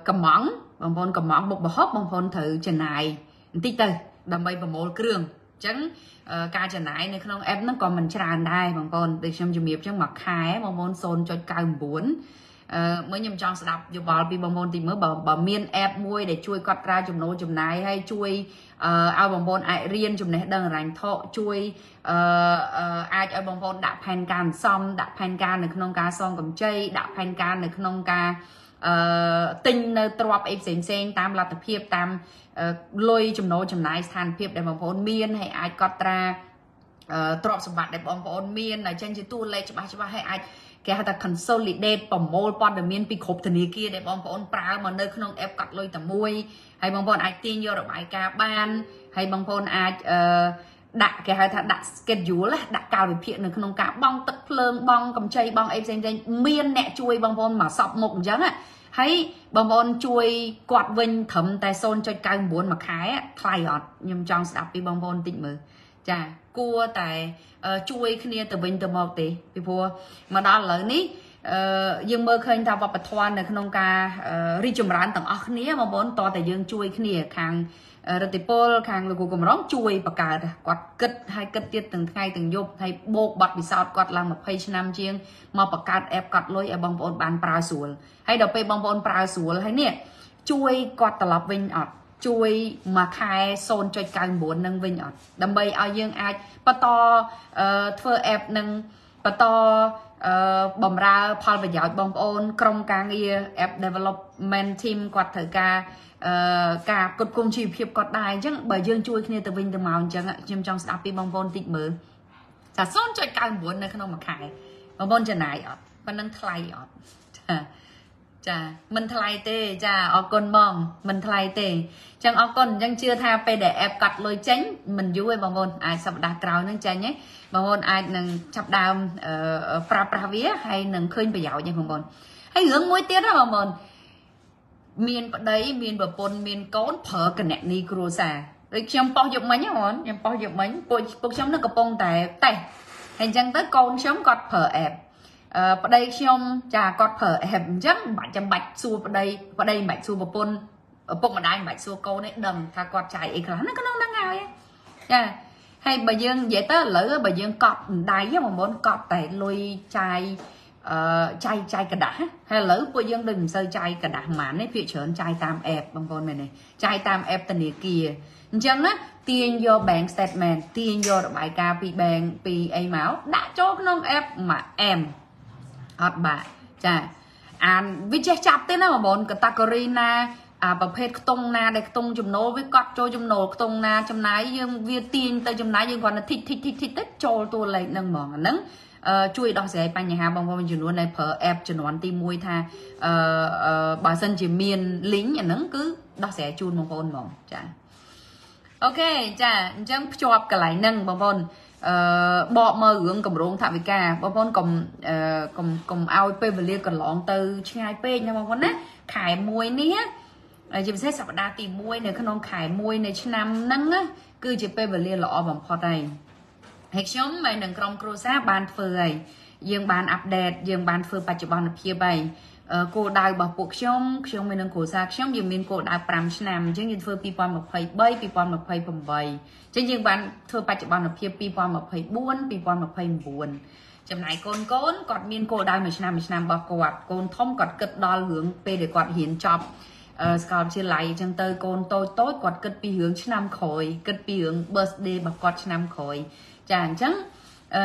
cầm móng bằng vôn cầm móng một bó hấp bằng vôn thử trên này tích từ đầm bay vào mô cường chẳng ca trần này này không em nó còn mình tràn đây bằng con để xem chụp nghiệp trong mặt khai bằng môn xôn cho cao bốn mới nhầm trong đọc dù bỏ vì bằng môn thì mới bỏ miên ép môi để chui cọt ra chụp nấu chụp này hay chui ao bằng môn ai riêng chụp này đừng rảnh thọ chui ai ở bằng môn đã pan can xong đã pan can được không ca xong cầm chơi đã pan can được không ca tinh nơi trọp ấy xén tam là tập hiệp tam lôi chùm nô chùm này sàn hiệp để bằng phốn miên hay ai có tra trọp sầm bạc để bằng phốn miên là trên chữ tu lệ cho bà hay ai cái hạt consolidate bằng mol pon để miên bị khốp thần ý kia để bằng phốn prao mà nơi không ép cắt lôi tầm môi hay bằng phốn ai tin vô được ai ca ban hay bằng phốn ai đặt cái hai thằng đặt schedule là đặt cao về phiện được không cả bong tập lương bong cầm chay bong em xem miên nẹ chui bong vôn mà sọc mộng chẳng ạ hay bong vôn chui quạt vinh thấm tay xôn cho cao muốn mà khái thay ọt nhưng trong đọc đi bong vôn tịnh mờ chà cua tại chui kia từ vinh từ một tí thì vua mà đó lớn ý dương mơ khơi tao vào bật thoan được không cả ri chùm rán tầng ốc nia bong vôn to tại dương chui kia càng rồi thì Paul càng là cuộc cùng rong chui và cả quạt cất hay cất tiết từng ngày từng dục hay bộ bật vì sao quạt làm một page 5 chiêng mà bật cát ép cắt lối ép bong bồn bàn prao xuống hay đọc về bong bồn prao xuống hay nè chui quạt tờ lọc vinh ọt chui mà khai xôn cho càng muốn nâng vinh ọt đâm bây ao dương ai bà to thơ ép nâng bà to bầm ra Paul và giáo bong bồn trong càng yêu ép development team quạt thử ca cả cột công chỉ hiệp cột đài chứ bởi dương chui kia từ vinh từ màu chẳng ạ nhưng trong sạp đi bong vôn tịnh mới giả son cho cao muốn này không mặc khải bong vôn trần này và nâng thay chà mình thay tê chà ở con mong mình thay tê chẳng ở con chẳng chưa tha pe để ép cắt lôi tránh mình vui bong vôn ai sập đá cào nâng chén nhé bong vôn ai nâng chập đam pra vía hay nâng khơi về dạo như bong vôn hay hướng mũi tiết đó bong vôn miền đấy miền bờ pôn miền cón phở cái nẹt ni cua xà đấy chăm bao dụng mấy nhón chăm bao dụng mấy cuộc sống nó có bông tè tè hình chẳng tới con sống cọt phở ẹp ở đây chăm trà cọt phở ẹp chấm bạn chăm bạch xua vào đây bạch xua bờ pôn ở bông mà đai bạch xua câu đấy đầm thà cọt chạy ấy khá nó đang ngào ấy nha hay bà dương dễ tới lỡ bà dương cọt đai với mà muốn cọt tè lôi chai chai chai cả đã hay lỡ của dân đình sơ chai cả đã mà nét vị trơn chai tam ép bằng con này chai tam ép tần kia chẳng á tiền do bank statement tiền do bài ca bị bank bị ấy máu đã chốt nông ép mà em hot bài chà anh biết chặt thế nào mà bốn category na à và phê tung na để tung chùm nô với cọt cho chùm nô tung na chùm nái dương vi tiền tới chùm nái dương còn là thịt tết cho tôi lại nâng mỏng là nâng chui đo sẽ ban nhà hàng bông bông chuyển luôn này phở ép chuyển luôn tim môi tha bà dân chỉ miền lính nhà nắng cứ đo sẽ chun bông bông mỏng chả ok chả chẳng chọc cả lại nâng bông bông bỏ mơ hướng cầm rốn thả với cả bông bông cầm cầm ao p và lia còn lỏng từ chai p nha bông bông đấy khải môi ní chim sẽ sập đa tìm môi này không khải môi này chứ nam nắng á cứ chụp p và lia lọ bằng phật này hết sớm mày đừng trong croissant bàn phơi dương bàn update dương bàn phơi ba chục bàn kia bày cô đào bảo cuộc sống sống mình đừng cổ sạc sống dương mình cô đào pram nam chứ dương phơi pipon một phơi bay pipon một phơi bầm bay chứ dương bàn phơi ba chục bàn một kia pipon một phơi buôn pipon một phơi buôn chấm này con cọt miên cô đào mình nam bảo cọt con thông cọt cực đo hướng p để cọt hiển chọc còn chưa lại chẳng tới con tôi tốt cọt cực pi hướng chứ nam khỏi cực pi hướng birthday bảo cọt chứ nam khỏi chẳng chẳng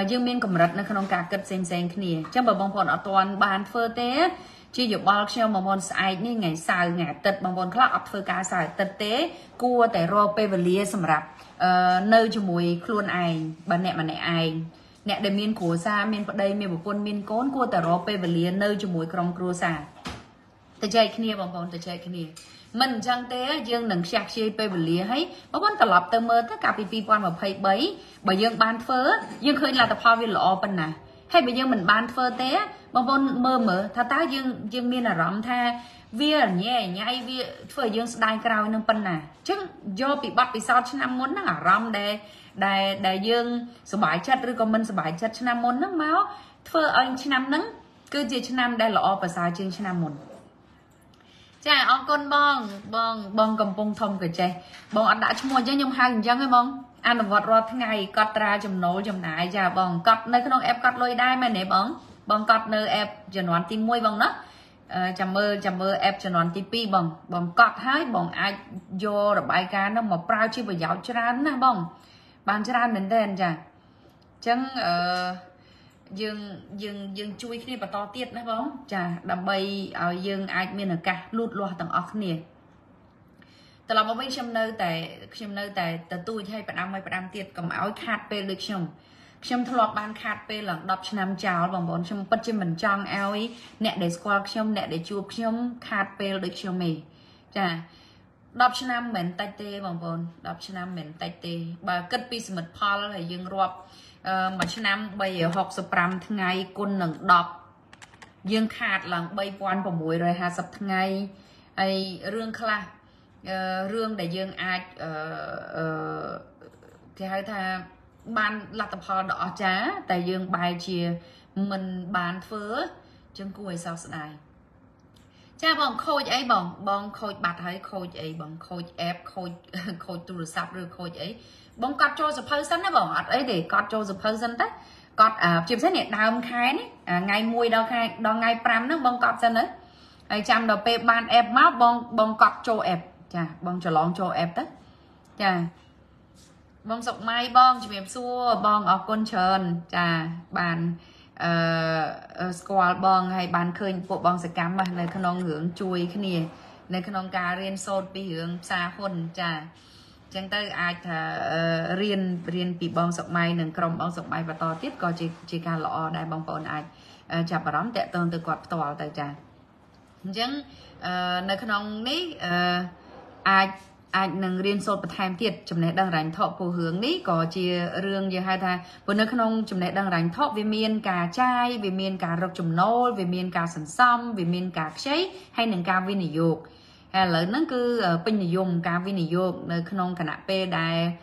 dương miên cầm rật nó không cả cất xem kia chẳng bởi bông phòn ở toàn bàn phơ tế chưa dục bao nhiêu mà môn sai như ngày sau ngày tật bằng môn khác ập phơ cá sai tật tế cua tại ro pe và lia sầm rạp nơi cho mùi luôn ai bạn nè mà nè ai nè để miên cổ xa miên vào đây miên một quân miên cốn cua tại ro pe và lia nơi cho mùi trong cua xa từ chơi kia bằng môn từ chơi kia mình chẳng thế dương đừng sạc xe pe và lia ấy bố con tập lọp tơ mơ tất cả pp quan mà phải bấy bởi dương ban phớ dương khơi là tập hoa viên lọ bên nè hay bây giờ mình ban phơ té bông bông mơ mở thà tá dương miên là rõm tha vía nhẹ nhảy vía phơi dương đai cào nâng pân nè chứ do bị bắt bị sao chứ nam muốn nó ở rõm để dương số bài chất rồi còn mình số bài chất chứ nam muốn nước máu phơi anh chứ nam nắng cứ gì chứ nam đây lọ và sao chứ nam muốn cha ông con bong bong bong cầm bông thông cái chơi bong anh đã mua cho nhung hai nghìn dân hay bong ăn được vọt vọt ngày cắt ra chấm nấu chấm nái già bong cắt nơi cái nông ép cắt lôi đai mà nè bong bong cắt nơi ép cho nón tim môi bong đó chấm mơ ép cho nón tim pi bong bong cắt hái bong ai vô được bài ca nó mà prao chi phải giáo cho ăn nè bong bàn cho ăn đến đèn chả chẳng dương chui khi mà to tiết nè bong chả đầm bay ở dương ai miền ở cả lụt loa tầng ốc nè từ lòng bên xem nơi tại tôi hay bạn ăn tiệt cầm áo khát pe được xem thọ ban khát pe là đọc năm chào bằng bốn xem bắt trên mình trang áo ấy nè để qua xem nè để chụp xem khát pe được xem mì chả đọc năm mình tay tê bằng bốn đọc năm mình tay tê bà cất pi mật pal là dương rộp mà năm bây giờ học sập ram ngày côn lần đọc dương khát là bay quan vào mũi rồi hà sập ngày ấy rương khla rương đại dương ai thì hãy tha ban là tập hòa đỏ trá tại dương bài chia mình bán phớ chân cuối sau này cha bóng khôi ấy bóng khôi bạc hay khôi ấy bóng khôi ép khôi tù sắp rồi khôi ấy bóng cắt cho dập hơi sẵn nó bỏ hạt ấy để cắt cho dập hơi dân tất cọt chiếm xét nhẹ đau khai đấy ngày mùi đau khai đo ngày pram nó bóng cọt dân đấy chăm đọc bê ban ép máu bông cọp cho ép chà bông cho lóng cho ép tất chà bông dọc mai bông chỉ mềm xua bông ở con trơn chà bàn squall bông hay bàn khơi bộ bông sẽ cắm mà này con hướng chui cái này này con cá riêng sốt bị hướng xa hồn chà chẳng tới ai riêng bị bông dọc mai nâng còng bông dọc mai và to tiếp coi chỉ ca lọ đại bông còn ai chạp vào đóng tệ tơn từ quạt tòa tại chà chẳng nơi con đấy ai nâng riêng sốt bật thèm thiệt chấm này đang rảnh thọ phù hướng đấy có chia riêng như hai thà vừa nơi con chấm này đang rảnh thọ về miền cà chai về miền cà rọc chấm nô về miền cà sần xăm về miền cà cháy hay nâng cà vi nỉ dục hay lớn nó cứ pin nỉ dùng cà vi nỉ dục nơi con cả nạ pê đài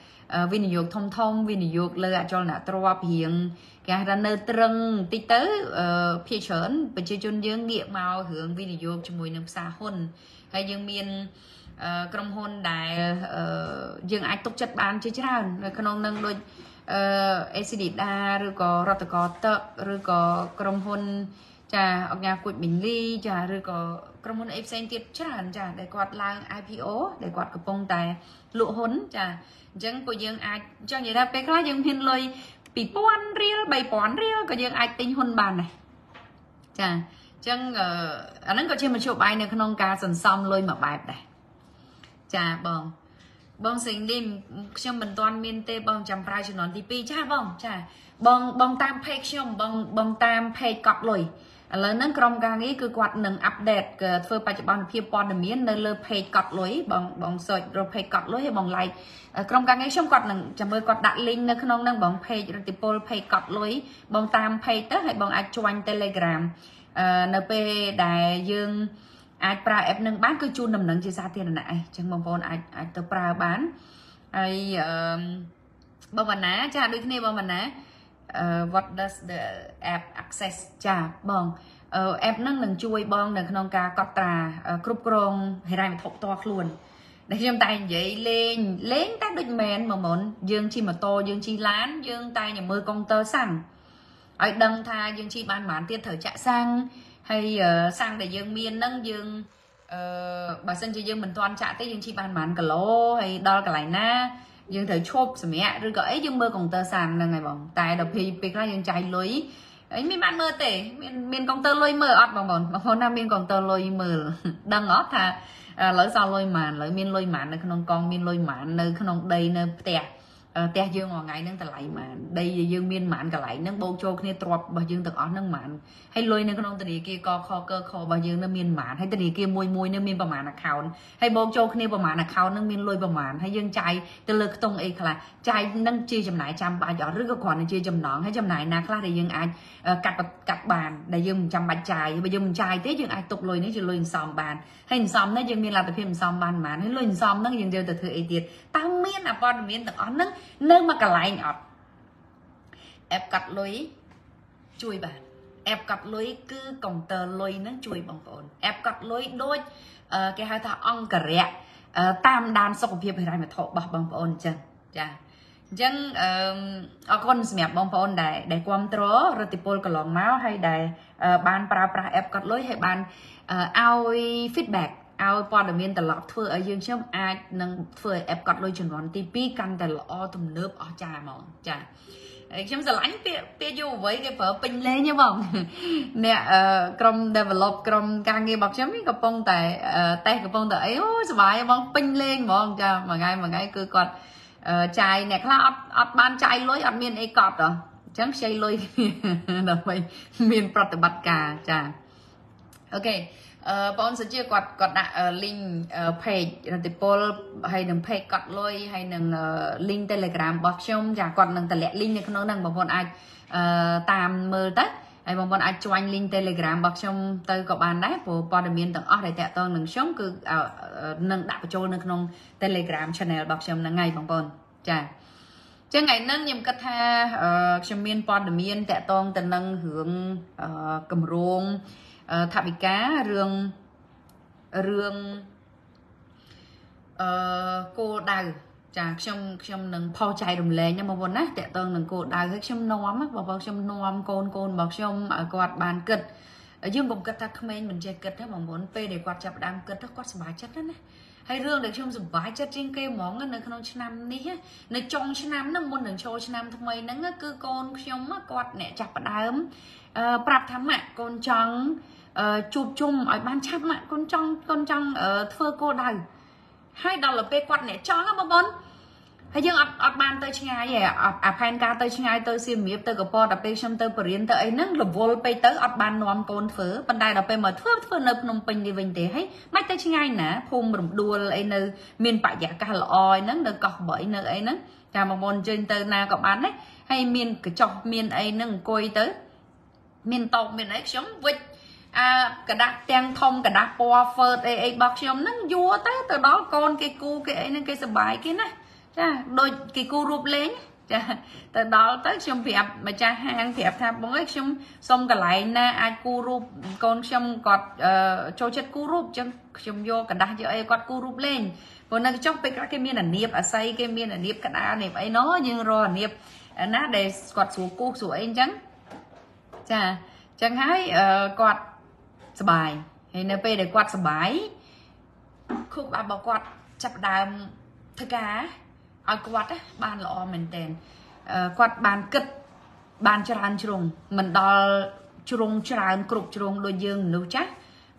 vi nỉ dục thông vi nỉ dục lơ cho nạ trova hiền cả ra nơi trưng tí tớ phía chớn và chơi chôn dương nghĩa màu hướng vi nỉ dục cho mùi nông xa hôn hay dương miền trong hôn đại dương ách tốt chất bán chứ ra con nâng đôi acid đa rồi có rau tơ rồi có trong hôn Chà, ở nhà của mình đi chà rồi có trong môn em xem tiếp chắc hẳn chà để quạt lang IPO để quạt cái bông tài lụa hốn chà chẳng có dương ai cho người ta bé khá dương thiên lôi bị pon riêu bày pon riêu có dương ai tinh hôn bàn này chà chẳng anh ấy có chơi một chỗ bài này không ca dần xong lôi mà bài này chà bông bông xinh đêm cho mình toàn miên tê bông chăm prai cho nó tivi chà bông chà bông bông tam pay xong bông bông tam pay cọp lồi lớn nâng trong gang ấy cứ quạt nâng update phơi bài cho bọn phía bọn đầm miên nơi lơ pay cọp lối bóng bóng sợi rồi pay cọp lối hay bóng lại trong gang ấy xong quạt nâng chả mới quạt đặt link nơi không nâng bóng pay rồi thì pol pay cọp lối bóng tam pay tới hay bóng join telegram np đại dương ai pra ép nâng bán cứ chu nằm nâng chia xa tiền lại chẳng mong con ai tờ pra bán ai bông vần ná cha đôi khi bông vần ná what does the app access chà bong app nâng nâng chui bong nâng nông ca cọp trà cúp krong hay ra mà thọc toạc luôn để trong tay vậy lên lên tác định mẹn mà muốn dương chi mà to dương chi lán dương tay nhà mưa công tơ sẵn ở đăng tha dương chi ban bán tiết thở chạy sang hay sang để dương miên nâng dương bà sân cho dương mình toàn chạy tới dương chi ban bán cả lô hay đo cả lại na dương thời chộp sửa mẹ rồi gửi dương mơ còn tơ sàn là ngày bóng tài đọc thì việc là dương trái lưới ấy mình bạn mơ tể miền công tơ lôi mơ ọt vào bọn mà hôm nay miền còn tơ lôi mơ đang ngót thà lỡ sao lôi màn lỡ miền lôi màn nơi không con miền lôi màn nơi không đầy nơi tè tè dương ngò ngày nâng lại mà đây dương miền màn cả lại nâng bầu chô nên trọp bà dương thật ọt nâng màn hay lôi nơi không tỉ kia co kho cơ kho bà dương nâng miền màn hay tỉ kia môi môi nâng miền bà màn là khảo hay bầu chô nên bà màn là khảo nâng miền lôi bà màn hay dương trai từ lực tông ấy là trai nâng chia chầm lại chăm bà giỏ rất còn chia chầm nón hay chầm lại nạc là để dương ai cặp bàn để dương chăm bạch trai bây giờ mình trai thế dương ai tục lôi nữa chứ lôi xòm bàn hay xòm nó dương miền là tập phim xòm bàn màn hay lôi xòm nó dương đều từ thời tiết tao miên là con miên tập ọt nâng nơi mà cả lại nhọt ép cặp lưới chui bàn ép cặp lưới cứ còng tờ lưới nó chui bằng cồn ép cặp lưới đôi cái hai thằng ong cà rẹ tam đan sọc phiệp hay mà thọ bọc bằng cồn chân chà chân con mẹp bằng cồn để quan trớ rồi tipol cả lòng máu hay để ban pra ép cặp lưới hay ban ao feedback ao qua đường miền tây lọt phơi ở dương chấm ai nâng phơi ép cọt lôi chuẩn đoán tivi căn tây lọ thùng nước ở trà mỏng trà chấm giờ lãnh pia du với cái phở pin lên nhá mỏng nè cầm develop cầm càng nghe bọc chấm cái bông tại tay cái bông tại yếu vài bông pin lên mỏng trà mà ngay cứ còn chai nè là ọt ban chai lối ọt miền ấy cọt đó chấm chai lôi là vậy miền prật bát cà trà ok bọn sẽ chia quạt quạt đã link page rồi hay nâng page quạt lôi hay nâng link telegram bọc trong giả quạt nâng tận lệ link này nó nâng bọn ai tạm mơ tất hay bọn ai cho anh link telegram bọc trong tới các bạn đấy của bọn mình tận ở đây tẹo toàn nâng sống cứ nâng đạp cho nâng nông telegram channel bọc trong là ngày bọn chà chứ ngày nâng nhầm cách ha trong miền bọn mình tẹo toàn tận nâng hướng cầm rôn thả bị cá rương cô đào chà trong nâng phao chai đồng lề nhưng mà vốn á tẹt tơn nâng cô đào hết trong nóm á vào trong nóm côn bọc trong ở quạt bàn cật ở dương bồng cật thắc men mình chơi cật thế mà muốn p để quạt chập đam cật thắc quạt bài chất đó này hay rương để trong dùng bài chất trên cây món nó nâng không năm ní á nâng trong năm nó muốn nâng cho năm thằng mày nâng cứ côn trong á quạt nè chập đam prap thắm mẹ côn trắng chụp chung ở ban chắc mạng con trong thơ cô đào hai đó là bê quạt nè cho các bọn hay dương ọt ban tới ngay vậy ọt phan ca tới ngay tới xiêm miếp tới gò đập bê xong tới bờn tới ấy nâng lụp vô bê tới ọt ban nón con phớ ban đai đập bê mở thưa nợ nông pin đi vinh tế hết mãi tới ngay nè phum rụm đua ấy nơi miền bãi giả ca là oi nâng được cọc bởi nơi ấy nâng cả một môn trên tơ na cọc bán đấy hay miền cái chọc miền ấy nâng coi tới miền tộc miền ấy sống vịt cả đạc trang thông cả đạc bò phật ấy bọc xong nâng vua tới từ đó con cái cu cái ấy nâng cái sầm bài kia nè cha đôi cái cu rụp lên cha từ đó tới xong phẹp mà cha hàng phẹp tham bóng ấy xong cả lại na ai cu rụp con xong cọt cho chất cu rụp xong vô cả đạc cho ấy cọt cu rụp lên còn nâng chóc với các cái miền là niệm ở xây cái miền là niệm cả đá này ấy nó nhưng rồi niệm nát để cọt xuống cu xuống ấy trắng cha chẳng hái quạt sờ bài hay nè pe để quạt sờ bài khúc bà bảo quạt chập đàm thưa cá ai quạt á bàn lọ mình tiền quạt bàn cật bàn tràn trùng mình đo trùng tràn cục trùng đôi dương nấu chắc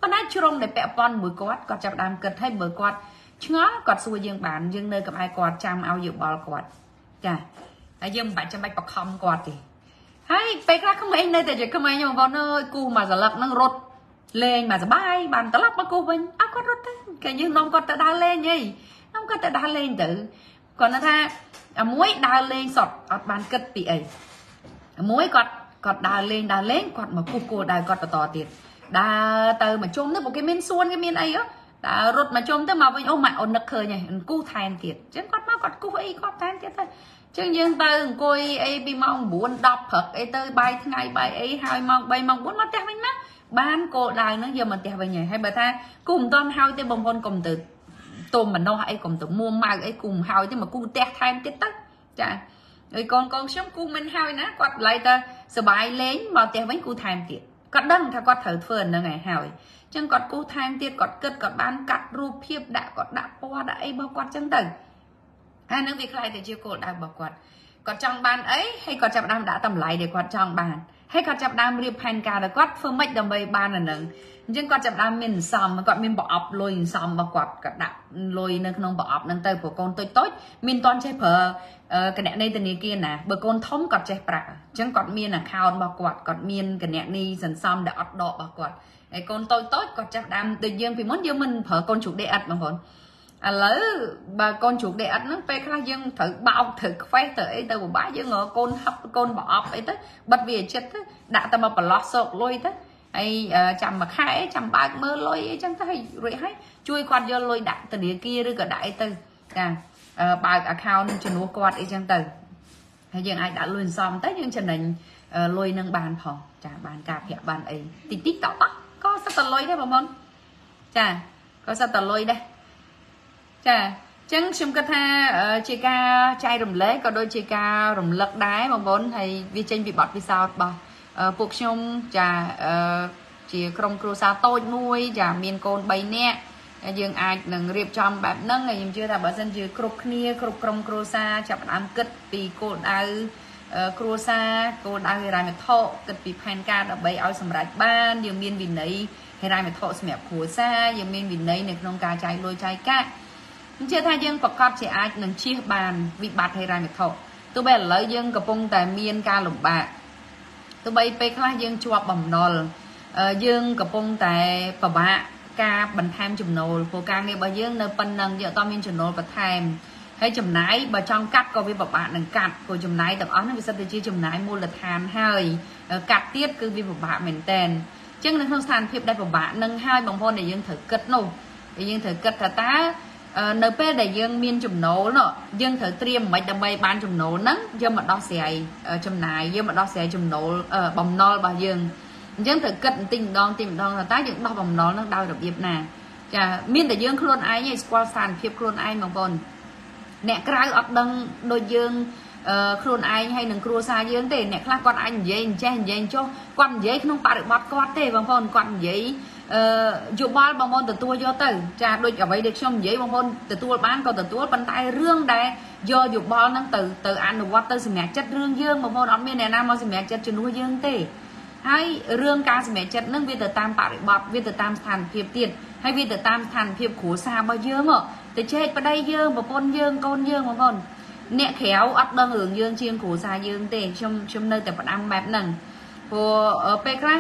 con ai trùng để pẹo con mùi quạt quạt chập đàm cật hay mùi quạt chứa quạt xuôi dương bản dương nơi cầm ai quạt chăm ao dự bò quạt chà dương bạn chăm bạch bọc không quạt thì hay bạch ra không anh đây thì chỉ không anh nhưng mà nơi cù mà giờ lập năng rột lên mà giờ bay bàn tớ lắp mà cù mình áo quạt rột cái như nông quạt tớ đa lên nhỉ nông quạt tớ đa lên tự còn nó tha muối đa lên sọt ọt bàn cất bị ấy muối quạt đa lên quạt mà cù cù đa quạt tỏ tiền đa tờ mà chôm nước một cái miên xuân cái miên ấy á đã rột mà chôm tới mà với ông mẹ ổn nực khờ nhỉ cù thàn thiệt chứ quạt mà quạt cù ấy quạt thàn thiệt thôi chứ nhưng ta coi ai bị mong muốn đọc thật ấy tới bay ngày bay ấy hai mong bay mong muốn nó theo mình mắt ban cô đài nó giờ mình theo về nhà hay bà ta cùng toàn hao tới bông con cùng từ tôm mình nó hãy cùng từ mua mai ấy cùng hao chứ mà cu tẹt thay tít tất chả rồi con sống cu mình hao nó quạt lại ta sợ bài lên mà theo bánh cu thèm tiệt cắt đăng theo quạt thở phờn là ngày hao chẳng còn cu thèm tiệt còn cất còn ban cắt ru phiệp đã còn đã qua đã ấy bao quạt chẳng tầng hai nước việc lại thì chưa cổ đang bảo quạt còn trong bàn ấy hay còn chạm đam đã tầm lại để quạt trong bàn hay còn chạm đam riêng hành cà là quát phương mạch đầm bay ban là nâng nhưng còn chạm đam mình xòm mà còn mình bỏ ọc lôi xòm mà quạt cả đạp lôi nâng không bỏ ọc nâng tay của con tôi tốt mình toàn chơi phở cái nẹt này từ này kia nè bởi con thống còn chơi bạc chẳng còn miên là khao bảo quạt còn miên cái nẹt đi dần xòm đã ọt đỏ bảo quạt con tôi tốt còn chạm đam tự nhiên vì muốn yêu mình phở con chủ đề ạt mà hồn lỡ bà con chuột để ăn nó pe khá dân thử bao thử quay tới từ bá với ngựa con hấp con bỏ ấy tới bật về chết đã tao mà bỏ lót sọc lôi tới hay chằm mà khai chằm ba mơ lôi chẳng thấy rồi hay chui quạt vô lôi đạn từ địa kia rồi cả đại từ à bà account cho nó quạt ấy chẳng từ hay dân ai đã luôn xong tới nhưng cho nên lôi nâng bàn phòng trả bàn cà phê bàn ấy tí tí tóc có sao tao lôi đấy bà môn chà có sao tao lôi đây chà chẳng xung cơ tha chị ca trai rồng lễ có đôi chị ca rồng lật đáy bằng vốn hay vi trên bị bọt vì sao bà buộc xung chà chị không cua xa tôi nuôi chà miền côn bay nè dương ai nâng riệp trong bạp nâng ngày chưa là bà dân chưa cục nia cục không cua xa chạp đám cất vì cô đau cua xa cô đau hề ra mệt thọ cất vì phan ca đã bay áo xâm rạch ban dương miền vì nấy hề ra mệt thọ mẹp của xa dương miền vì nấy nè không ca trai lôi trai cá chưa thay dân bọc cọp chị ai nâng chia bàn vị bạc hay ra mệt thọ tôi bé lợi dân cặp bông tại miên ca lục bạc tôi bay pe khai dân chua bầm nồi dân cặp bông tại phở bạc ca bần tham chùm nồi của ca nghe bà dân nơi phân nâng giờ to miên chùm nồi và thèm hay chùm nái bà trong cắt có với bọc bạc nâng cắt của chùm nái tập ấn vì sao tôi chia chùm nái mua lật hàn hơi cắt tiết cứ vì bọc bạc mình tên chứ nâng không sàn thiệp đây bọc bạc nâng hai bóng hôn để dân thử cất nô để dân thử cất tá nơi pe đại dương miên chùm nổ nọ dương thử tiêm mấy tầm bay ban chùm nổ nắng dương mà đo xài chùm này dương mà đo xài chùm nổ bồng nol bà dương dương thử cận tình đòn là tác dụng đo bồng nol nó đau được việc nè chà miên đại dương luôn ai nhảy qua sàn phiệp luôn ai mà còn nè cái áo đằng đôi dương luôn ai hay đừng cua xa dương để nè khác con anh dễ anh cho con dễ không phải được bắt con thế bằng con dễ chụp bao bằng con từ tua do từ cha đôi cả vậy được xong dễ bằng con từ tua bán còn từ tua bàn tay riêng đây do chụp bao năng từ từ ăn được water xem mẹ chất riêng dương bằng con ăn bên này nam mà xem mẹ chất chuyển nuôi dương tê hay riêng ca xem mẹ chất nâng viên từ tam tạo được bọt viên từ tam thành hiệp tiền hay viên từ tam thành hiệp khổ xa bao dương ạ từ chết vào đây dương bằng con dương bằng con nè khéo ấp đơn hưởng dương chiên khổ xa dương tê trong trong nơi tập ăn bẹp nằng của pekra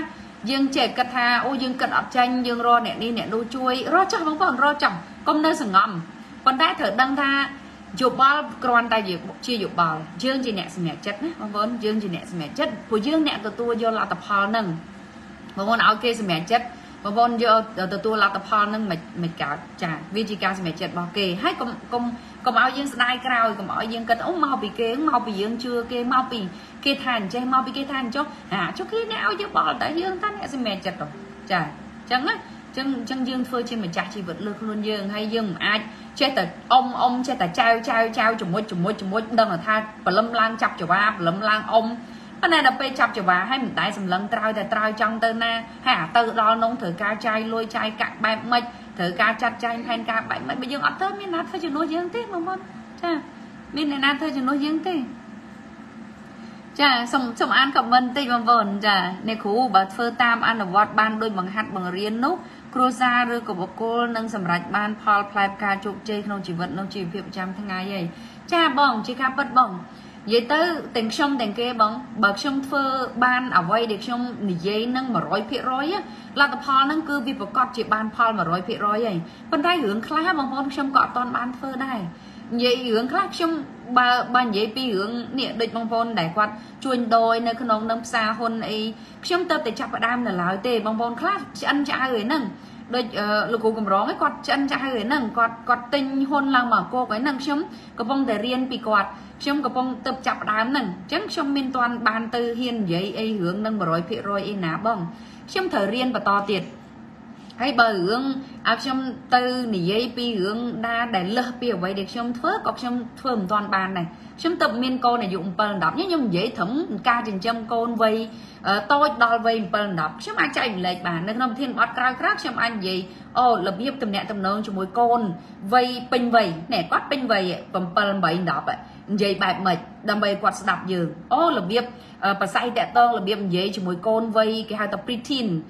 dương trẻ cật hà ô dương cật ấp tranh dương ro nè đi nè đôi chuối ro chọc vẫn còn ro chọc công nơi sừng ngầm còn đá thở đăng tha chụp bao còn tay việc chia chụp bao dương chỉ nè xem mẹ chất đấy mong muốn dương chỉ nè xem mẹ chất của dương nè từ tua do là tập hò nâng mong muốn áo kia xem mẹ chất mong muốn do từ tua là tập hò nâng mệt cả chả vì chỉ cả xem mẹ chất bao kề hay công áo dương style cao công áo dương cật ống màu bị kê ống màu bị dương chưa kê màu bị kê than chơi màu bị kê than chốt à chốt khi nào chứ bỏ tại dương ta mẹ xem mẹ chặt rồi chả chẳng á chân chân dương phơi trên mình chặt chỉ vật lực luôn dương hay dương ai chơi tật ông chơi tật trao chùm môi đừng là tha và lâm lang chọc chùm ba lâm lang ông Hôm nay là phê chọc cho bà hay mình tái dùm lần trao để trao trong tư na hả tự lo nông thử ca chai lôi chai cạn bẹp mệt thử ca chặt chai hành ca bạch mệt bây giờ ọt thơm miên nát thôi chứ nói dưỡng tí mà môn miên này nát thôi chứ nói dưỡng tí chà xong ăn cảm ơn tí mà vờn chà nè khu bà phơ tam ăn ở vọt ban đôi bằng hạt bằng riêng nút cô ra rư của bà cô nâng sầm rạch ban Paul Plaip ca chụp chê không chỉ vận nông chỉ việc trăm tháng ngày vậy cha bỏng chỉ ca bất bỏng vậy tới tình sông tình kia bóng bậc sông phơ ban ở vây để sông dây nâng mà rối phía rối á là tập hò nâng cư vì bậc cọt chỉ ban Paul mà rối phía rối vậy bên đây hướng khá bằng con sông cọt toàn ban phơ đây vậy hướng khác sông ban dây pi hướng niệm địch bằng con đại quạt chuồn đôi nơi con ông nông xa hôn ấy sông tơ để chạp ở đam là lái tề bằng con khác ăn trả người nâng đôi lục cùng rón cái quạt chân trả người nâng quạt quạt tinh hôn là mở cô cái nâng sông có bông để riêng bị quạt trong cái bông tập chạp đám nè chẳng trong miền toàn ban tư hiền giấy ấy hướng nâng rồi phía rồi ấy ná bông trong thờ riêng và to tiệt hay bờ hướng áo trong tư nỉ giấy pi hướng đa để lơ pi vậy để trong thớ cọc trong thường toàn bàn này trong tập miền cô này dụng phần đọc nhé nhưng dễ thấm ca trình châm côn vây tôi đòi vây phần đọc chứ mà chạy lệch bà nên không thiên bọt cao khác trong anh gì ô lập nghiệp tầm nhẹ tầm nông cho mối côn vây pin vầy nè quát pin vầy phần phần bảy đọc vậy dây bạc mệt đầm bầy quạt đạp dường ô là biếp và say tẹt to là biếp dễ cho mối côn vây cái hai tập pretin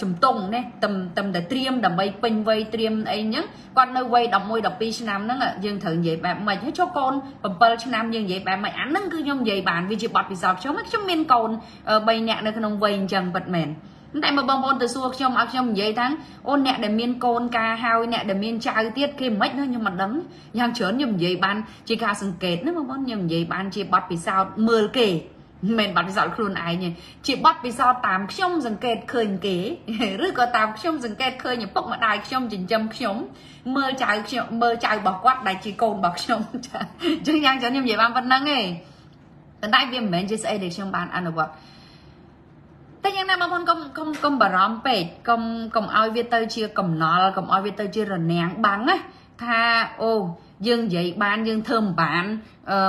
chùm tùng nè tầm tầm để tiêm đầm bầy pin vây tiêm ấy nhá con nơi vây đầm môi đọc pi nam nó là dương thử dễ bạc mệt hết cho con phần phần nam dương dễ bạc mệt ảnh nâng cứ nhông dây bạn vì chỉ bọt vì sao chống hết chống miên cồn bầy nhẹ nơi không vây chẳng bật mền tại mà bông bông từ xua trong áo trong giấy tháng ôn nẹ để miên côn ca hao nẹ để miên trai tiết khi mách nó nhưng mà đấm nhang chớn nhầm giấy ban chỉ ca sừng kết nó mà bông nhầm giấy ban chỉ bắt vì sao mưa kể mình bắt dạo luôn ai nhỉ chỉ bắt vì sao tám trong rừng kết khơi kế rồi có tám trong rừng kết khơi những bốc mà đài trong trình châm sống mơ trai bỏ quát đài chỉ côn bọc trong chứ nhang chớn nhầm giấy ban vẫn năng ấy tận đại viêm mình chia sẻ để trong bàn ăn được tất nhiên là bọn công công công bà rõm pệt công công ao việt tây chia cầm nó là công ao việt tây chia rồi nén bắn ấy tha ô dương dậy ban dương thơm bạn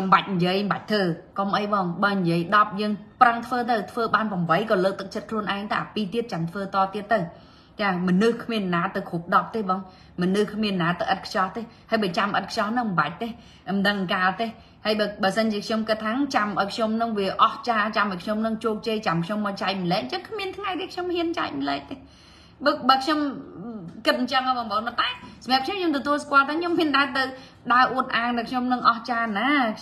bạch dậy bạch thử công ấy vòng ban dậy đọc dương prang phơ từ phơ ban vòng váy còn lơ tự chất luôn anh ta pi tiết chẳng phơ to tiết từ mình nước miền ná từ khúc đọc thế bông mình nước miền ná từ ắt cho thế hay bị chăm ắt cho nông bạch thế đằng cao thế hay bà dân dịch trong cái tháng chăm ở trong nông về ở cha chăm ở trong nông chôm chê chăm trong mà chạy mình lấy chắc miền thứ ngày đi trong hiên chạy mình lấy bực bực trong cầm chăng vào bọn nó tách mẹ chắc nhưng từ tôi qua tới nhưng hiện tại từ đa uất an được trong nông ở cha nè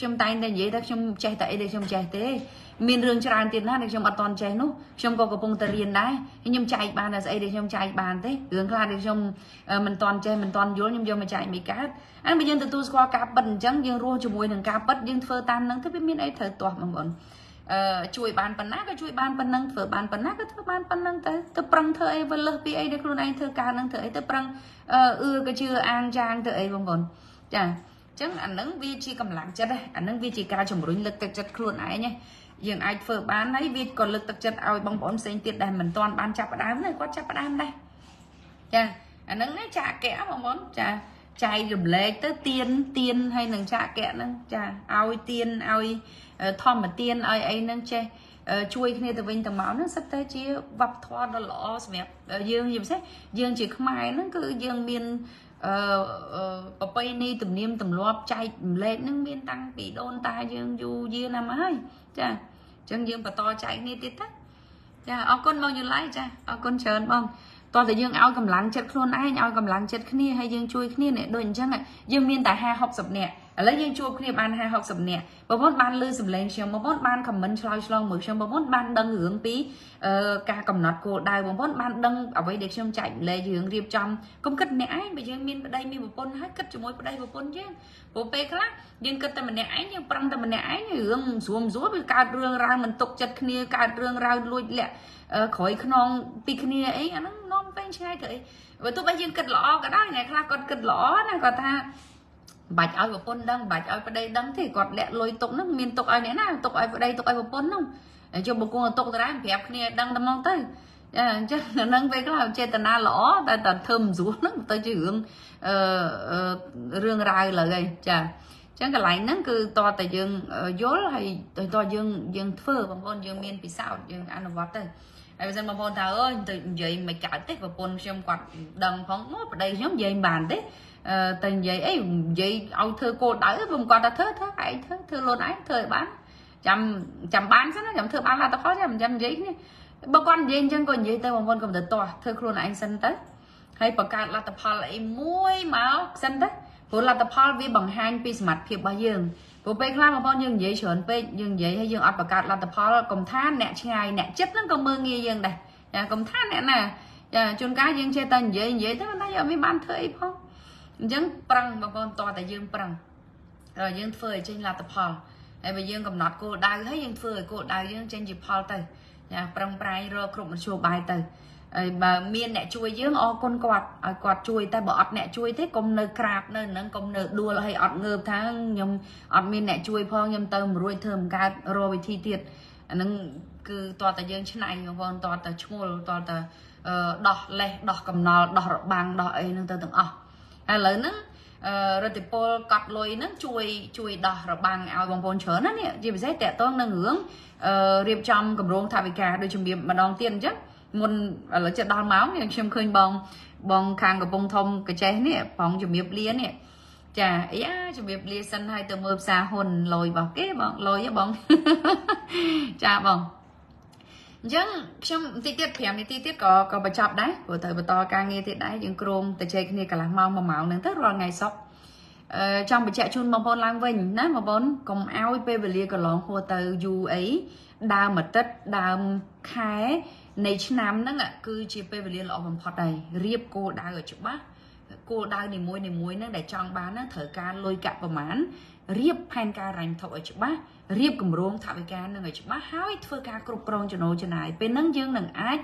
trong tay này dễ được trong chạy tại đây trong chạy thế miền rừng tràn tiền nát được trong mặt toàn chạy nút trong có bông tờ riêng đấy nhưng chạy bàn là dậy để trong chạy bàn thế hướng ra được trong mình toàn chơi mình toàn vô nhưng do mà chạy mấy cá anh bây giờ từ tôi qua cá bẩn trắng dương rua chùm mùi đằng cá bất dương phơ tan nắng thế biết miếng ấy thời toàn mà bọn chuối bàn bẩn nát cái chuối bàn bẩn nâng phở bàn bẩn nát cái thứ bàn bẩn nâng tới tới prang thơ ấy và lơ pi ấy được luôn anh thơ cá nâng thơ ấy tới prang ưa cái chưa an trang thơ ấy vòng vòng chả chẳng ảnh nâng vi chi cầm láng chất đây ảnh nâng vi chi ca chồng rung lực chất luôn ấy nhé dường ai phở bán ấy vịt còn lực tập chất ao bong bóng xanh tiệt đàn mình toàn bán chạp đám này có chạp đám đây chà anh nắng lấy chả kẽ mà món chà chai dùm lê tới tiên tiên hay nâng chả kẽ nâng chà ao tiên ao thom mà tiên ai ấy nâng chê chui khi từ bên từ máu nó sắp tới chia vập thoa nó lọ mẹp dương dùm xét dương chỉ không ai nó cứ dương miên bây ni tùm niêm tùm loa chai lên nâng miên tăng bị đôn ta dương dù dương nằm ấy chà chân dương và to chạy nghe tiết tắc chà ở con bao nhiêu lái chà ở con chờn bông to thì dương áo cầm láng chất luôn ai nhau cầm láng chất kia hay dương chui kia này đôi chân này dương miên tại hai học sập nè lấy dương chui kia ban hai học sập nè bố bốt ban lư sập lên xem bố bốt ban cầm mấn soi soi mực xem bố bốt ban đăng hướng tí ca cầm nọt cổ đai bố bốt ban đăng ở vậy để xem chạy lệ hướng riêng trong công cất nè bây giờ miên ở đây miên một con hết cất cho mối ở đây một con chứ bố pe khác dương cất ta mình nè nhưng prang ta mình nè hướng xuống rúa với cả đường ra mình tục chật kia cả đường ra lui lẹ khỏi khăn picnic ấy nó bên trái vậy và tôi bây giờ cật lõ cái đó này là còn cật lõ này còn ta bạch áo của con đăng bạch áo vào đây đăng thì còn lẹ lôi tục nước miền tục ai nè nào tục ai vào đây tục ai vào con không cho một con tục ra đẹp kia đăng tao mong tới chắc là nâng về cái nào trên tần na lõ ta tần thơm rúa nước tới chữ hương rương rai là gây chà Chẳng cả lại nâng cứ to tại dương dốt hay to dương dương phơ bằng con dương miên vì sao dương ăn vặt đây bây giờ mà con thảo ơi từ vậy mày cả tết và con xem quạt đầm phóng mốt ở đây giống dây bàn đấy tình vậy ấy vậy ông thưa cô đỡ vùng quạt đã thưa luôn ấy thời bán chăm bán rất nó chăm thưa bán là tao khó chăm giấy này bà con dây chân còn dây tay bằng con cầm được to thưa luôn là anh sân tới hay bà cát là tập hòa lại muối máu sân đấy vốn là tập hợp với bằng hai piece mặt phía bao dương của bên là bao nhiêu dễ chuẩn bên nhưng dễ hay dương áp bạc là tập hợp cùng than nè ngày nè chất nó còn mưa nghi dương này cùng than nè nè chôn cá dương chơi tần dễ thế mà giờ mới bán thuê không dương prang mà con to tại dương prang rồi dương phơi trên là tập hợp này bây dương cầm nọt cô đào thấy dương phơi cô đào dương trên dịp hall từ nhà prang prai rồi cùng một số bài từ mà miên nè chui dưỡng o con quạt chui ta bỏ nè chui thế công nơi crap nơi nâng công nơi đua là hay ọt ngợp tháng nhầm ọt miên nè chui phong nhầm tơm rồi thơm ca rồi thi tiệt nâng cứ tòa ta dưỡng trên này còn tòa ta chua tòa ta đỏ lẹ đỏ cầm nó đỏ bằng đỏ ấy nâng tơ từng ọ à lớn nâng rồi thì pol cọt lôi nâng chui đỏ bằng áo vòng vòng chớ nó nè chỉ phải xét tẹt toang nâng hướng riêng trong cầm rong thà bị cả đôi chùm biếm mà đòn tiền chứ muốn là chuyện đau máu nhưng xem khơi bong bong khang của bông thông cái trái này bong chụp miệp lia này chả ý chụp miệp lia sân hai từ mưa xa hồn lồi vào cái bong lồi với bong chả bong nhưng trong ti tiết phèm thì ti tiết có bà chọc đấy của thời bà to ca nghe thì đấy những chrome từ chơi này cả là mau mà máu nắng tất rồi ngày sọc trong bà chạy chun bong bong lang vinh nãy mà bón còn ao pe về lia còn lon hồ từ dù ấy đau mật tất đau khé này chứ nam nó là cứ chia pê về liên lọ vòng phật này riêng cô đang ở chỗ bác cô đang đi môi nó để trong bán nó thở ca lôi cạn vào mán riêng pan ca rành thọ ở chỗ bác riêng cùng ruộng thảo với ca nó người chỗ bác hái phơi ca cột prong cho nó cho này bên nắng dương nắng ái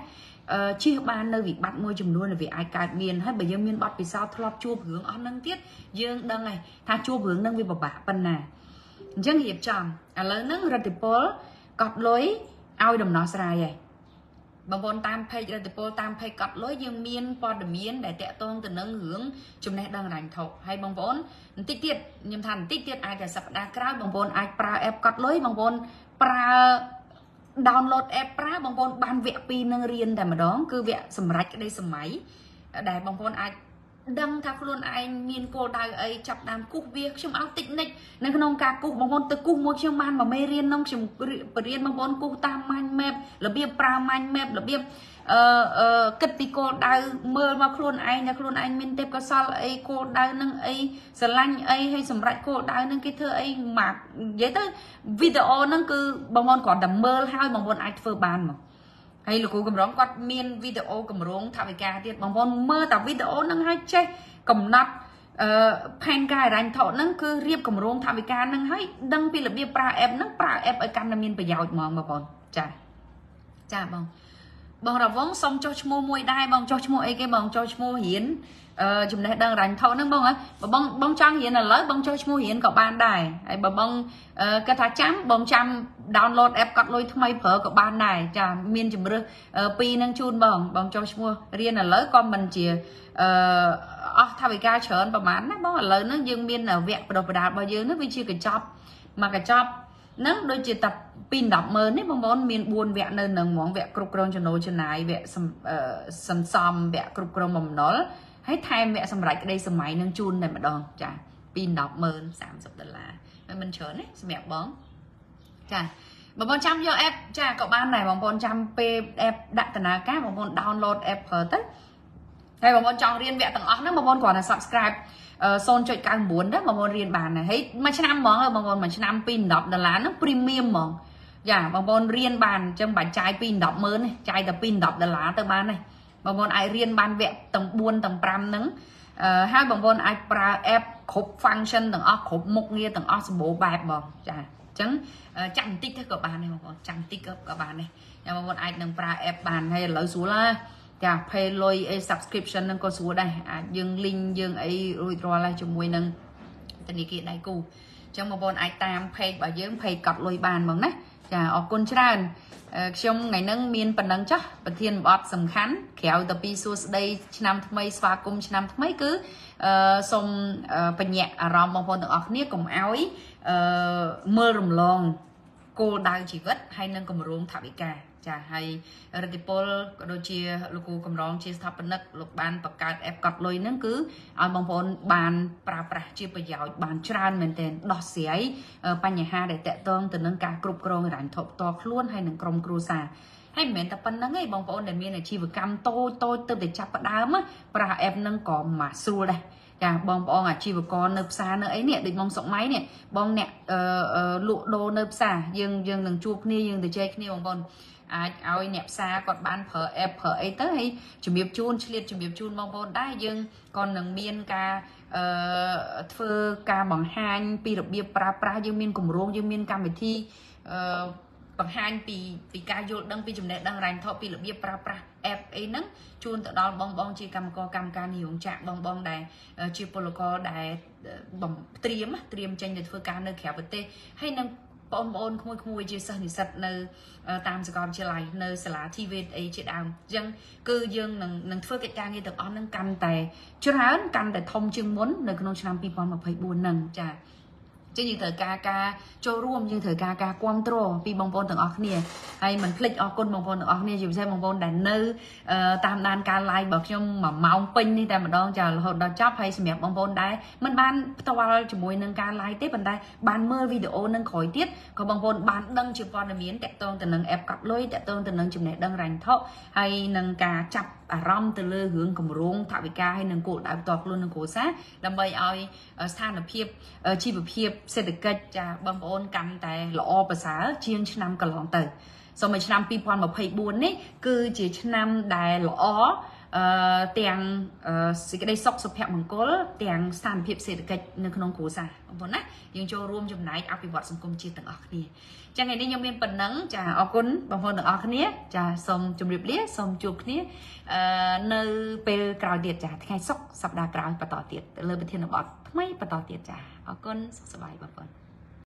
chia ban nơi vị bạn môi chùm luôn là vì ai cả miền hết bởi dân miền bắc vì sao thọ chua hướng on nâng tiết dương đang này tha chua hướng nâng vì bà phần nè dân hiệp tròn à lớn nâng ra tiệp bố cọt lối ao đồng nó ra vậy bằng vốn tam pay ra từ po tam pay cọt lối dương miên qua đường miên để tẹt tôn từ nâng hướng chúng này đang rành thầu hay bằng vốn tích tiết nhầm thành tích tiết ai để sập đa cào bằng vốn ai pra app cọt lối bằng vốn pra download app pra bằng vốn ban vẽ pin nâng riêng để mà đón cứ vẽ sầm rách ở đây sầm máy để bằng vốn ai đăng tháp luôn ai miên cô đào ấy chập đam cúc việc trong áo tịnh nịch nên không cả cúc bằng con từ cúc một chiếc man mà mê riêng nông chừng riêng bằng con cúc tam man mềm là bia pra man mềm là bia cất đi cô đào mơ mà luôn ai nè luôn anh miên tép có sao ấy cô đào nâng ấy sờ lanh ấy hay sầm rạch cô đào nâng cái thơ ấy mà dễ tới video nâng cứ bằng con còn đầm mơ hai bằng con ai phơ bàn mà hay là cô cầm rong quạt miên video cầm rong thảo về cà tiệt bằng con mơ tạo video nâng hai chơi cầm nắp pan cài rành thọ nâng cứ riêng cầm rong thảo về cà nâng hay đăng pin là bia pra ép ở cam nam miên bây giờ mòn mà còn chả bằng là vốn xong cho mua môi đai bằng cho mua ấy cái bằng cho mua hiến chúng này đang rành thọ nâng bông á bông trang hiến là lấy bông cho mua hiến cậu ban đài hay bông cái thà chấm bông chăm download app cắt lôi thay phở của ban này chả miên chùm rơ pi năng chun bằng cho mua riêng là lỡ con mình chỉ thay vì ca chớn bằng mán nó bao lỡ nó dương miên ở vẹn và độc và đạt bao nhiêu nó vì chưa cái job mà cái job nó đôi chỉ tập pin đọc mơ nếu mà món miên buồn vẹn nên là món vẹn cục cron cho nấu cho này vẹn sầm sầm vẹn cục cron mầm nó hãy thay mẹ sầm rạch ở đây sầm máy năng chun này mà đòn chả pin đọc mơ giảm sập đợt là mình chớn đấy mẹ bóng chà bằng con trăm vô em chà cậu ban này bằng con trăm p em đặt tần là các bằng con download app hở tất hay bằng con trong riêng vẽ tầng off nó bằng con còn là subscribe son chơi càng muốn đó bằng con riêng bàn này hết mà trăm món rồi bằng con mà trăm pin đọc là nó premium mỏng dạ bằng con riêng bàn trong bản trái pin đọc mới này trái tập pin đọc là tờ ban này bằng con ai riêng ban vẽ tầng buôn tầng pram nắng hai bằng con ai pra app khúc function tầng off khúc mục nghe tầng off bộ bài bằng chà chẳng chẳng tích các bạn này mà chẳng tích các bạn này nhà một ai đừng pra app bàn hay là lấy số là cả pay lôi subscription nâng con số đây dương link dương ấy rồi rồi lại cho mùi nâng tình kia đại cù trong một bọn ai tam pay bảo dưỡng pay cặp lôi bàn bằng đấy Ở con tràn trong ngày nâng miên phần nâng chắc phần thiên bọt sầm khán kéo tập đi xuống đây năm mấy xóa cùng năm mấy cứ xong phần nhẹ rong một phần ở nếp cùng áo mơ rùm lòng cô đang chỉ vất hay nâng cùng ruộng thảo bị cả chả hay radical đôi chia lúc cô cầm rong chia thập nấc lục ban bạc cát ép cọt lôi nâng cứ ở mong phồn bàn pra chia bây giờ bàn tràn mình tên đọt xí ấy ban nhà ha để tệ tương từ nâng cả cục rong rảnh thộp to luôn hay nâng crom cru xà hay mẹ tập phân nâng ấy mong phồn để miên này chi vừa cam tôi từ để chặt bắt đám á pra ép nâng cỏ mà xua đây chả bong bong à chi vừa con nấp xa nữa ấy nè định mong sọng máy nè bong nè lụa đồ nấp xa dương dương nâng chuột nia dương từ chơi nia mong phồn ao nẹp xa còn ban phở ép phở ấy tới chuẩn bị chun liệt chuẩn bị chun mong bồn đá dương còn nâng miên ca thơ ca bằng hai pi được bia pra pra dương miên cùng ruộng dương miên ca về thi bằng hai pi ca vô đăng pi chùm đẹp đăng rành thọ pi được bia pra pra ép ấy nấng chun tận đó bong bong chỉ cầm co cầm ca nhiều chạm bong bong đài chỉ polo đài bằng triềm tranh được phơ ca nơi khéo vật tê hay nâng bông bông không mua chia sẻ sạch nơi tam sài gòn chia lại nơi xả lá thi về ấy chị đào dân cư dân nâng phơi cái trang như được on nâng cam tài chưa háo cam để thông chương muốn nơi con năm pi bom mà phải buồn nâng trà chứ như thời ca ca cho ruộng như thời ca ca quan trô pi bong bong từng ở kia hay mình click ở con bong bong ở kia chịu xem bong bong đà nơi tam đan ca lai bật trong mà ông pin đi ta mà đón chờ hồi đó chóp hay xem bong bong đấy mình ban tao vào chỉ mùi nâng ca lai tiếp bên đây ban mơ video nâng khỏi tiếp có bong bong ban đăng chụp con là miếng tẹt tôn từ nâng ép cặp lối tẹt tôn từ nâng chụp này đăng rành thọ hay nâng ca chập rong từ lơ hướng cùng ruộng thảo bị ca hay nâng cụ đã toạc luôn nâng cố sát làm bây ơi sang là phim chi vừa phim sẽ được kết chả bấm ôn cầm tại lọ và xá chiên năm cả lòng tử sau mấy năm pi quan mà phải buồn đấy cứ chỉ năm đài lọ tiền xí cái đây sọc sụp hẹn bằng cố tiền sàn phim sẽ được kết nên không cố giả vốn á nhưng cho room trong này áp bị vọt xong công chia từng ở kia chẳng ngày đi nhau miền phần nắng chả ở cún bằng phần ở kia chả xong chụp đẹp liếc xong chụp kia nơi pel cào tiệt chả thay sọc sập đà cào và tỏ tiệt lơ bên thiên là bọt mấy và tỏ tiệt chả ở cún sập sập bài bọt